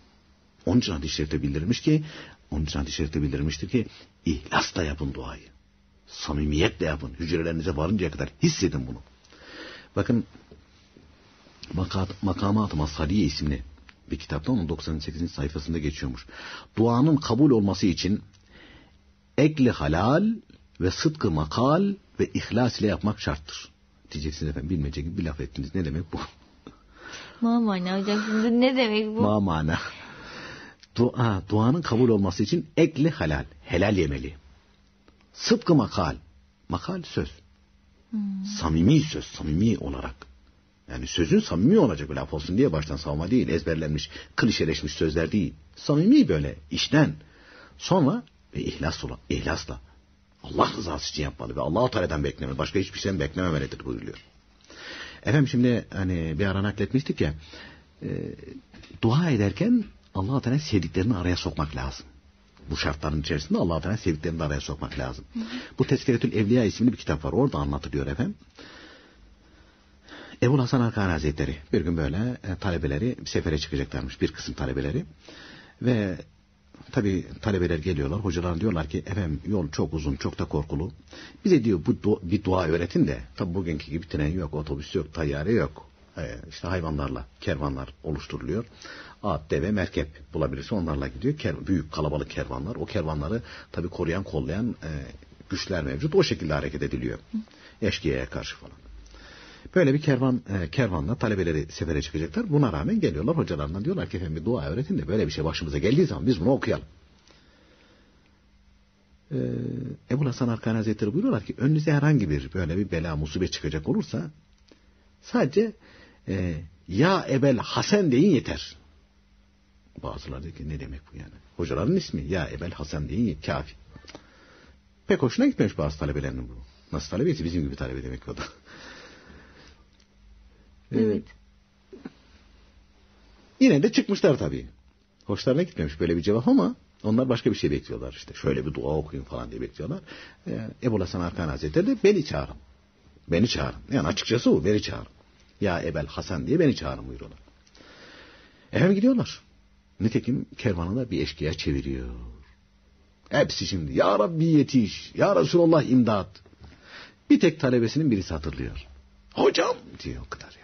Onun için hadis-i şerifte bildirilmiş ki, onun için hadis-i şerifte bildirilmiştir ki, ihlasla yapın duayı. Samimiyetle yapın. Hücrelerinize varıncaya kadar hissedin bunu. Bakın Makamat-ı Masaliye isimli bir kitapta onun doksan sekizinci sayfasında geçiyormuş. Duanın kabul olması için ekli halal ve sıdkı makal ve ihlas ile yapmak şarttır. Diyeceksiniz efendim bilmece gibi bir laf ettiniz. Ne demek bu? Ma mana hocam şimdi ne demek bu? Ma mana. Dua, duanın kabul olması için ekli halal. Helal yemeli. Sıdkı makal. Makal söz. Hmm. Samimi söz. Samimi olarak. Yani sözün samimi olacak bir laf olsun diye baştan savma değil. Ezberlenmiş, klişeleşmiş sözler değil. Samimi böyle işten. Sonra ve ihlas olan, ihlasla. Allah rızası için yapmalı ve Allah-u Teala'dan beklemeli. Başka hiçbir şeyden beklememelidir buyuruyor. Efendim şimdi hani bir ara nakletmiştik ya, e, dua ederken Allah-u Teala'nın sevdiklerini araya sokmak lazım. Bu şartların içerisinde Allah-u Teala'nın sevdiklerini de araya sokmak lazım. Hı hı. Bu Tezkiretül Evliya isimli bir kitap var. Orada anlatılıyor efendim. Ebu Hasan Arkan Hazretleri bir gün böyle e, talebeleri bir sefere çıkacaklarmış. Bir kısım talebeleri. Ve tabii talebeler geliyorlar. Hocalar diyorlar ki efendim yol çok uzun, çok da korkulu. Bize diyor bu dua, bir dua öğretin de. Tabii bugünkü gibi tren yok, otobüs yok, tayyare yok. Ee, işte hayvanlarla kervanlar oluşturuluyor. At, deve, merkep bulabilirse onlarla gidiyor. Ker, büyük kalabalık kervanlar. O kervanları tabii koruyan, kollayan e, güçler mevcut. O şekilde hareket ediliyor. Eşkıya'ya karşı falan. Böyle bir kervan e, kervanla talebeleri sefere çıkacaklar. Buna rağmen geliyorlar hocalarından diyorlar ki efendim bir dua öğretin de böyle bir şey başımıza geldiği zaman biz bunu okuyalım. Ee, Ebu Hasan Arkan Hazretleri buyuruyorlar ki önünüze herhangi bir böyle bir bela musibet çıkacak olursa sadece e, ya Ebel Hasan deyin yeter. Bazıları diyor ki ne demek bu yani? Hocaların ismi ya Ebel Hasan deyin kafi. Pek hoşuna gitmemiş bazı talebelerinin bu. Nasıl talebeyse bizim gibi talebe demek o da. Evet. Ee, yine de çıkmışlar tabii. Hoşlarına gitmemiş böyle bir cevap ama onlar başka bir şey bekliyorlar işte. Şöyle bir dua okuyun falan diye bekliyorlar. Ee, Ebu Hasan Arkan Hazretleri de beni çağırın. Beni çağırın. Yani açıkçası o. Beni çağırın. Ya Ebel Hasan diye beni çağırın buyuruyorlar. Efendim gidiyorlar. Nitekim kervanı da bir eşkıya çeviriyor. Hepsi şimdi. Ya Rabbi yetiş. Ya Resulullah imdat. Bir tek talebesinin birisi hatırlıyor. Hocam diyor o kadar ya.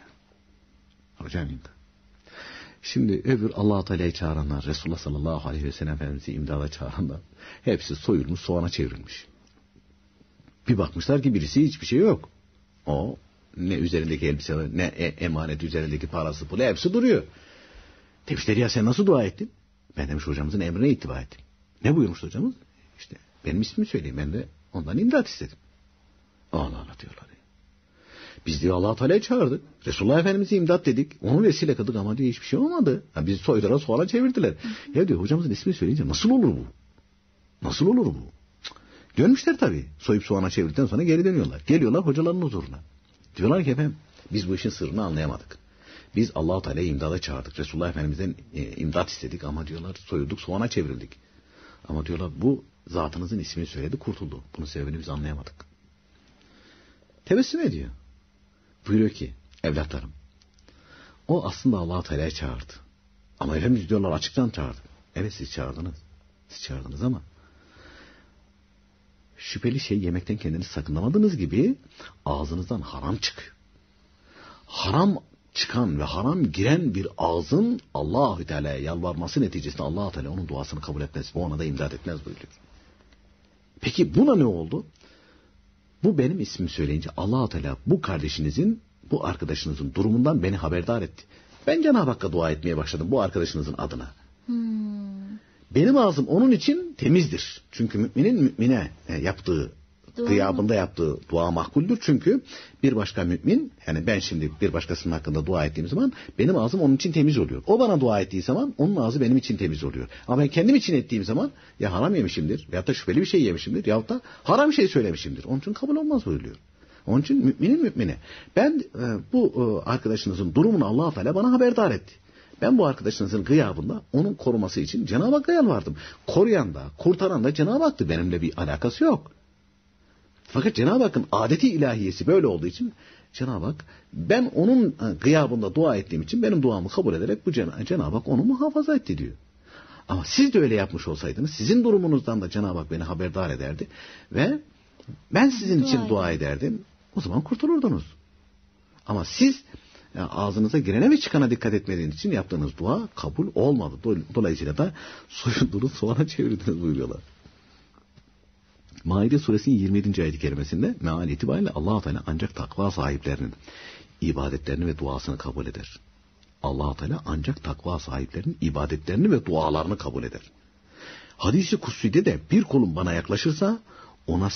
Hocam imdat. Şimdi öbür Allah-u Teala'yı çağıranlar, Resulullah sallallahu aleyhi ve sellem Efendimiz'i imdada çağıranlar hepsi soyulmuş, soğana çevrilmiş. Bir bakmışlar ki birisi hiçbir şey yok. O ne üzerindeki elbiseler, ne emanet üzerindeki parası, pulu hepsi duruyor. Demişler ya sen nasıl dua ettin? Ben demiş hocamızın emrine ittiba ettim. Ne buyurmuş hocamız? İşte benim ismimi söyleyeyim ben de ondan imdat istedim. Allah Allah diyorlar. Biz diyor Allah-u Teala'ya çağırdık. Resulullah Efendimiz'e imdat dedik. Onu vesile kıldık ama diyor hiçbir şey olmadı. Yani bizi soydara soğana çevirdiler. Ya diyor hocamızın ismini söyleyince nasıl olur bu? Nasıl olur bu? Dönmüşler tabii. Soyup soğana çevirdikten sonra geri dönüyorlar. Geliyorlar hocaların huzuruna. Diyorlar ki efendim biz bu işin sırrını anlayamadık. Biz Allah-u Teala'ya imdada çağırdık. Resulullah Efendimiz'den e, imdat istedik ama diyorlar soyulduk soğana çevrildik. Ama diyorlar bu zatınızın ismini söyledi kurtuldu. Bunun sebebini biz anlayamadık. Tebessüm ediyor. Buyuruyor ki evlatlarım o aslında Allah-u Teala'ya çağırdı. Ama Efendimiz diyorlar açıktan çağırdı. Evet siz çağırdınız. Siz çağırdınız ama şüpheli şey yemekten kendiniz sakınamadığınız gibi ağzınızdan haram çıkıyor. Haram çıkan ve haram giren bir ağzın Allah-u Teala'ya yalvarması neticesinde Allah-u Teala onun duasını kabul etmez ve ona da imdad etmez buyuruyor. Peki buna ne oldu? Bu benim ismimi söyleyince Allah-u Teala bu kardeşinizin, bu arkadaşınızın durumundan beni haberdar etti. Ben Cenab-ı Hakk'a dua etmeye başladım bu arkadaşınızın adına. Hmm. Benim ağzım onun için temizdir. Çünkü müminin mümine yaptığı, gıyabında yaptığı dua makbuldür. Çünkü bir başka mümin, yani ben şimdi bir başkasının hakkında dua ettiğim zaman benim ağzım onun için temiz oluyor. O bana dua ettiği zaman onun ağzı benim için temiz oluyor. Ama ben kendim için ettiğim zaman ya haram yemişimdir, ya da şüpheli bir şey yemişimdir, ya da haram şey söylemişimdir. Onun için kabul olmaz buyuruyor. Onun için müminin mümine. Ben bu arkadaşınızın durumunu Allah-u Teala bana haberdar etti. Ben bu arkadaşınızın gıyabında onun koruması için Cenab-ı Hakk'a yalvardım. Koruyan da, kurtaran da Cenab-ı Hak'tı. Benimle bir alakası yok. Fakat Cenab-ı Hakk'ın adeti ilahiyesi böyle olduğu için Cenab-ı Hak ben onun gıyabında dua ettiğim için benim duamı kabul ederek bu Cenab-ı Cenab-ı Hak onu muhafaza etti diyor. Ama siz de öyle yapmış olsaydınız sizin durumunuzdan da Cenab-ı Hak beni haberdar ederdi ve ben sizin dua için edin. dua ederdim. O zaman kurtulurdunuz. Ama siz yani ağzınıza girene ve çıkana dikkat etmediğiniz için yaptığınız dua kabul olmadı. Dolayısıyla da soyundunuz soğana çevirdiniz buyuruyorlar. Maide suresinin yirmi yedinci ayet-i kerimesinde meal itibariyle Allah-u Teala ancak takva sahiplerinin ibadetlerini ve duasını kabul eder. Allah-u Teala ancak takva sahiplerinin ibadetlerini ve dualarını kabul eder. Hadis-i kutsi'de de bir kulum bana yaklaşırsa ona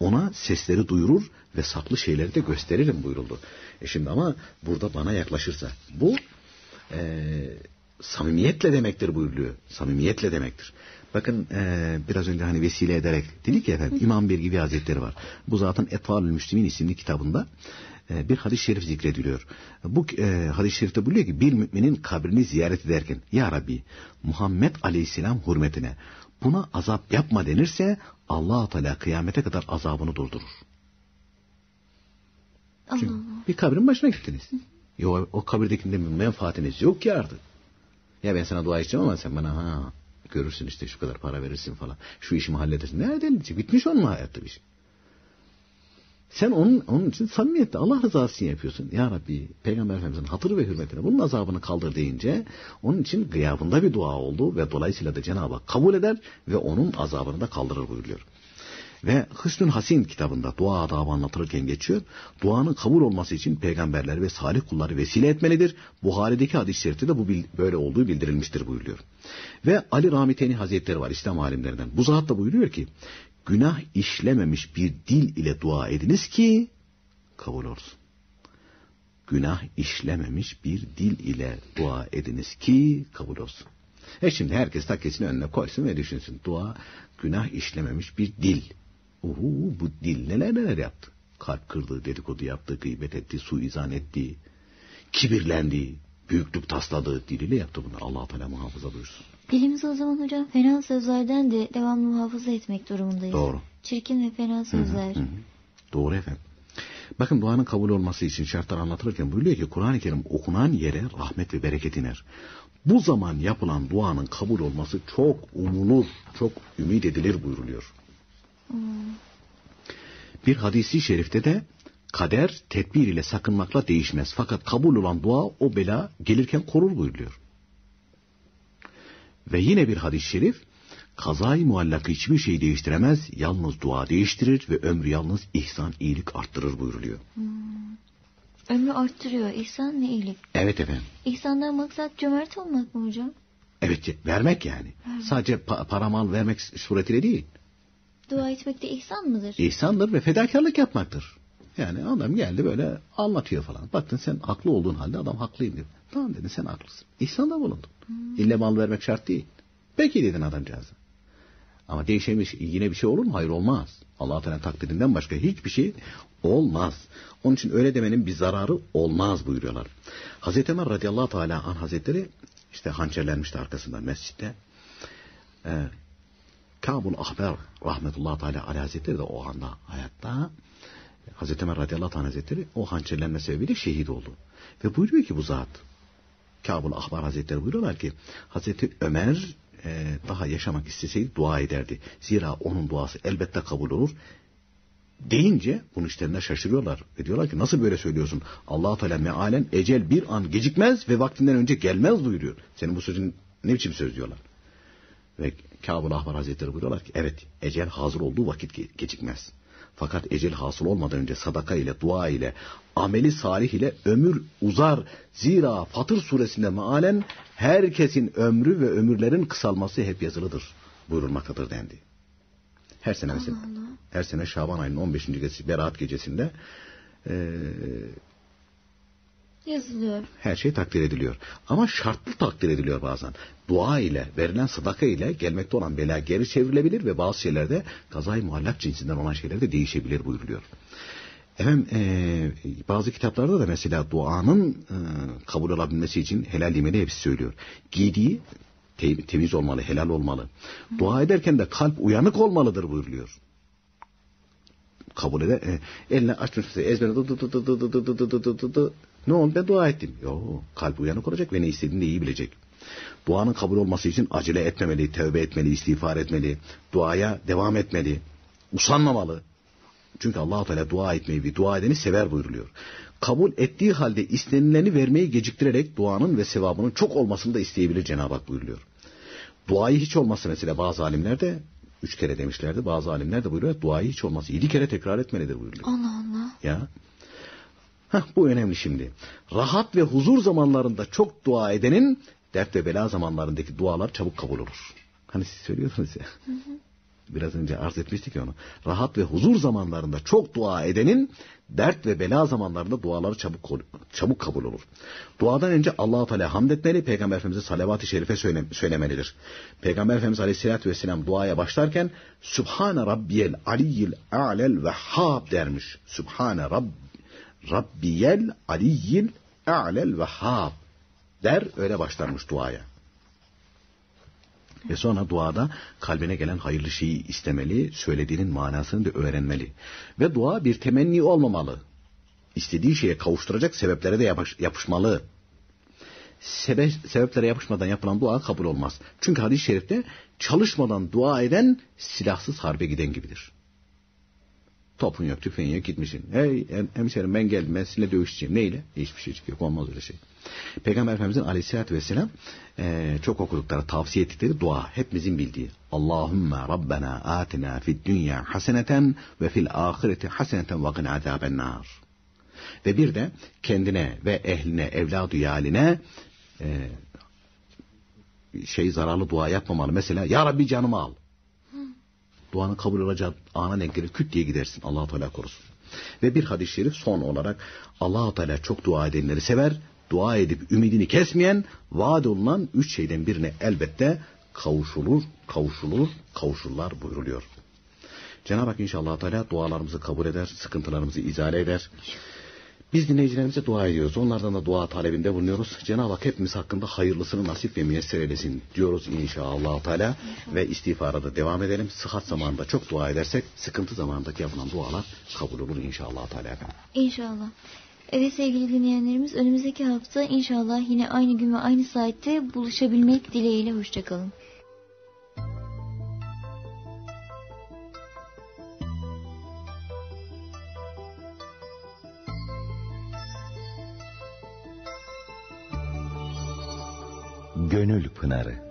Ona sesleri duyurur ve saklı şeyleri de gösteririm buyuruldu. E şimdi ama burada bana yaklaşırsa. Bu e, samimiyetle demektir buyuruluyor. Samimiyetle demektir. Bakın e, biraz önce hani vesile ederek dedik ya efendim İmam Birgivi Hazretleri var. Bu zatın Etvalül Müslimin isimli kitabında e, bir hadis-i şerif zikrediliyor. Bu e, hadis-i şerifte buyuruyor ki bir müminin kabrini ziyaret ederken Ya Rabbi Muhammed Aleyhisselam hürmetine buna azap yapma denirse Allah-u Teala kıyamete kadar azabını durdurur. Allah. Çünkü bir kabrin başına gittiniz. Ya o, o kabirdekinde menfaatiniz yok ki artık. Ya ben sana dua edeceğim ama sen bana ha görürsün işte şu kadar para verirsin falan. Şu işimi halledersin. Nereden edecek? Bitmiş onun hayatta bir şey. Sen onun, onun için samimiyetle Allah rızası için yapıyorsun. Ya Rabbi Peygamber Efendimiz'in hatırı ve hürmetine bunun azabını kaldır deyince onun için gıyabında bir dua oldu ve dolayısıyla da Cenab-ı Hak kabul eder ve onun azabını da kaldırır buyuruyor. Ve Hüsnül Hasin kitabında dua adabı anlatılırken geçiyor. Duanın kabul olması için peygamberler ve salih kulları vesile etmelidir. Buhari'deki hadis-i şerifte de bu böyle olduğu bildirilmiştir buyuruyor. Ve Ali Ramiteni Hazretleri var İslam alimlerinden. Bu zat da buyuruyor ki günah işlememiş bir dil ile dua ediniz ki kabul olsun. Günah işlememiş bir dil ile dua ediniz ki kabul olsun. E şimdi herkes takkesini önüne koysun ve düşünsün. Dua günah işlememiş bir dil. Uhu, bu dil neler neler yaptı. Kalp kırdı, dedikodu yaptı, gıybet etti, suizan etti, kibirlendi, büyüklük tasladı, diliyle yaptı bunu. Allah-u Teala muhafaza buyursun. Dilimizi o zaman hocam fena sözlerden de devamlı muhafaza etmek durumundayız. Doğru. Çirkin ve fena sözler. Hı hı hı. Doğru efendim. Bakın duanın kabul olması için şartlar anlatılırken buyuruyor ki Kur'an-ı Kerim okunan yere rahmet ve bereket iner. Bu zaman yapılan duanın kabul olması çok umulur, çok ümit edilir buyuruluyor. Hmm. Bir hadisi şerifte de kader tedbir ile sakınmakla değişmez. Fakat kabul olan dua o bela gelirken korur buyuruluyor. Ve yine bir hadis-i şerif, kazayı muallakı hiçbir şey değiştiremez, yalnız dua değiştirir ve ömrü yalnız ihsan, iyilik arttırır buyuruluyor. Hmm. Ömrü arttırıyor, ihsan ve iyilik. Evet efendim. İhsandan maksat cömert olmak mı hocam? Evet, vermek yani. Vermek. Sadece pa- para mal vermek suretiyle değil. Dua etmek de ihsan mıdır? İhsandır ve fedakarlık yapmaktır. Yani adam geldi böyle anlatıyor falan. Baktın sen haklı olduğun halde adam haklıyım dedi. Tamam dedi, sen haklısın. İhsanda bulundun. Hmm. İlle mal vermek şart değil. Peki dedin adamcağıza. Ama değişemiş yine bir şey olur mu? Hayır, olmaz. Allah-u Teala'nın takdirinden başka hiçbir şey olmaz. Onun için öyle demenin bir zararı olmaz buyuruyorlar. Hazreti Ömer radıyallahu teala anh hazretleri işte hançerlenmişti arkasından mescitte. Ee, Kâb-ül Ahber rahmetullahi teala aleyh hazretleri de o anda hayatta. Hazreti Ömer radıyallahu teala hazretleri o hançerlenme sebebiyle şehit oldu. Ve buyuruyor ki bu zat Kâb-ül Ahber hazretleri buyuruyorlar ki Hazreti Ömer Ee, daha yaşamak isteseydi dua ederdi. Zira onun duası elbette kabul olur. Deyince bunun işlerine şaşırıyorlar. Ve diyorlar ki nasıl böyle söylüyorsun? Allah-u Teala mealen ecel bir an gecikmez ve vaktinden önce gelmez buyuruyor. Senin bu sözün ne biçim söz diyorlar. Ve Kâb-ül Ahbar Hazretleri buyuruyorlar ki evet, ecel hazır olduğu vakit ge- gecikmez. Fakat ecel hasıl olmadan önce sadaka ile, dua ile, ameli salih ile ömür uzar. Zira Fatır suresinde mealen herkesin ömrü ve ömürlerin kısalması hep yazılıdır buyurulmaktadır dendi. Her sene mesela, her sene Şaban ayının on beşinci gecesi Berat gecesinde e, yazılıyor. Her şey takdir ediliyor. Ama şartlı takdir ediliyor bazen. Dua ile, verilen sadaka ile gelmekte olan bela geri çevrilebilir ve bazı şeylerde kazayı muallak cinsinden olan şeyler de değişebilir buyuruluyor. Efendim e, bazı kitaplarda da mesela duanın e, kabul olabilmesi için helal yemeğini hepsi söylüyor. Giydiği te- temiz olmalı, helal olmalı. Hı. Dua ederken de kalp uyanık olmalıdır buyuruluyor. Kabul eder. E, eline açmış ezberi dı dı dı dı dı dı dı dı dı dı. Ne oldu, ben dua ettim. Yo, kalp uyanık olacak ve ne istediğini de iyi bilecek. Duanın kabul olması için acele etmemeli, tövbe etmeli, istiğfar etmeli, duaya devam etmeli, usanmamalı. Çünkü Allah-u Teala dua etmeyi ve dua edeni sever buyuruluyor. Kabul ettiği halde istenileni vermeyi geciktirerek duanın ve sevabının çok olmasını da isteyebilir Cenab-ı Hak buyuruluyor. Duayı hiç olması mesela bazı alimler de üç kere demişlerdi, bazı alimler de buyuruyor duayı hiç olması yedi kere tekrar etmelidir buyuruluyor. Allah Allah. Ya. Heh, bu önemli şimdi. Rahat ve huzur zamanlarında çok dua edenin dert ve bela zamanlarındaki dualar çabuk kabul olur. Hani siz söylüyorsunuz ya. Hı hı. Biraz önce arz etmiştik ya onu. Rahat ve huzur zamanlarında çok dua edenin dert ve bela zamanlarında duaları çabuk çabuk kabul olur. Duadan önce Allah-u Teala hamd etmeli, Peygamber Efendimiz'e salavat-ı şerife söyle, söylemelidir. Peygamber Efendimiz Aleyhisselatü Vesselam duaya başlarken Sübhane Rabbiyel Aliyyil A'lel Vehhab dermiş. Sübhane Rabb Rabbiyel Aliyyil A'lel Vehhab der, öyle başlarmış duaya. Ve sonra duada kalbine gelen hayırlı şeyi istemeli, söylediğinin manasını da öğrenmeli. Ve dua bir temenni olmamalı. İstediği şeye kavuşturacak sebeplere de yapış, yapışmalı. Sebe, sebeplere yapışmadan yapılan dua kabul olmaz. Çünkü hadis-i şerifte çalışmadan dua eden silahsız harbe giden gibidir. Topun yok, tüfeğin yok, gitmişsin. Hey hemşerim ben geldim, ben sizinle dövüşeceğim. Neyle? Hiçbir şey çıkıyor, olmaz öyle şey. Peygamber Efendimiz'in aleyhissalatü vesselam e, çok okudukları, tavsiye ettikleri dua. Hepimizin bildiği. Allahümme Rabbena atina fid dünya haseneten ve fil ahireti haseneten ve gına azâbennâr. Ve bir de kendine ve ehline, evladu yâline e, şey zararlı dua yapmamalı. Mesela Ya Rabbi canımı al. Duanın kabul olacağı ana denk gelip küt diye gidersin. Allah-u Teala korusun. Ve bir hadis-i şerif son olarak Allah-u Teala çok dua edenleri sever. Dua edip ümidini kesmeyen, vaad olunan üç şeyden birine elbette kavuşulur, kavuşulur, kavuşurlar buyuruluyor. Cenab-ı Hak inşallah Teala dualarımızı kabul eder, sıkıntılarımızı izale eder. Biz dinleyicilerimize dua ediyoruz. Onlardan da dua talebinde bulunuyoruz. Cenab-ı Hak hepimiz hakkında hayırlısını nasip ve müyesser eylesin diyoruz inşallah Teala. Ve istiğfara da devam edelim. Sıhhat zamanında çok dua edersek sıkıntı zamanındaki yapılan dualar kabul olur inşallah Teala. İnşallah. Evet sevgili dinleyenlerimiz, önümüzdeki hafta inşallah yine aynı gün ve aynı saatte buluşabilmek dileğiyle hoşçakalın. Gönül Pınarı.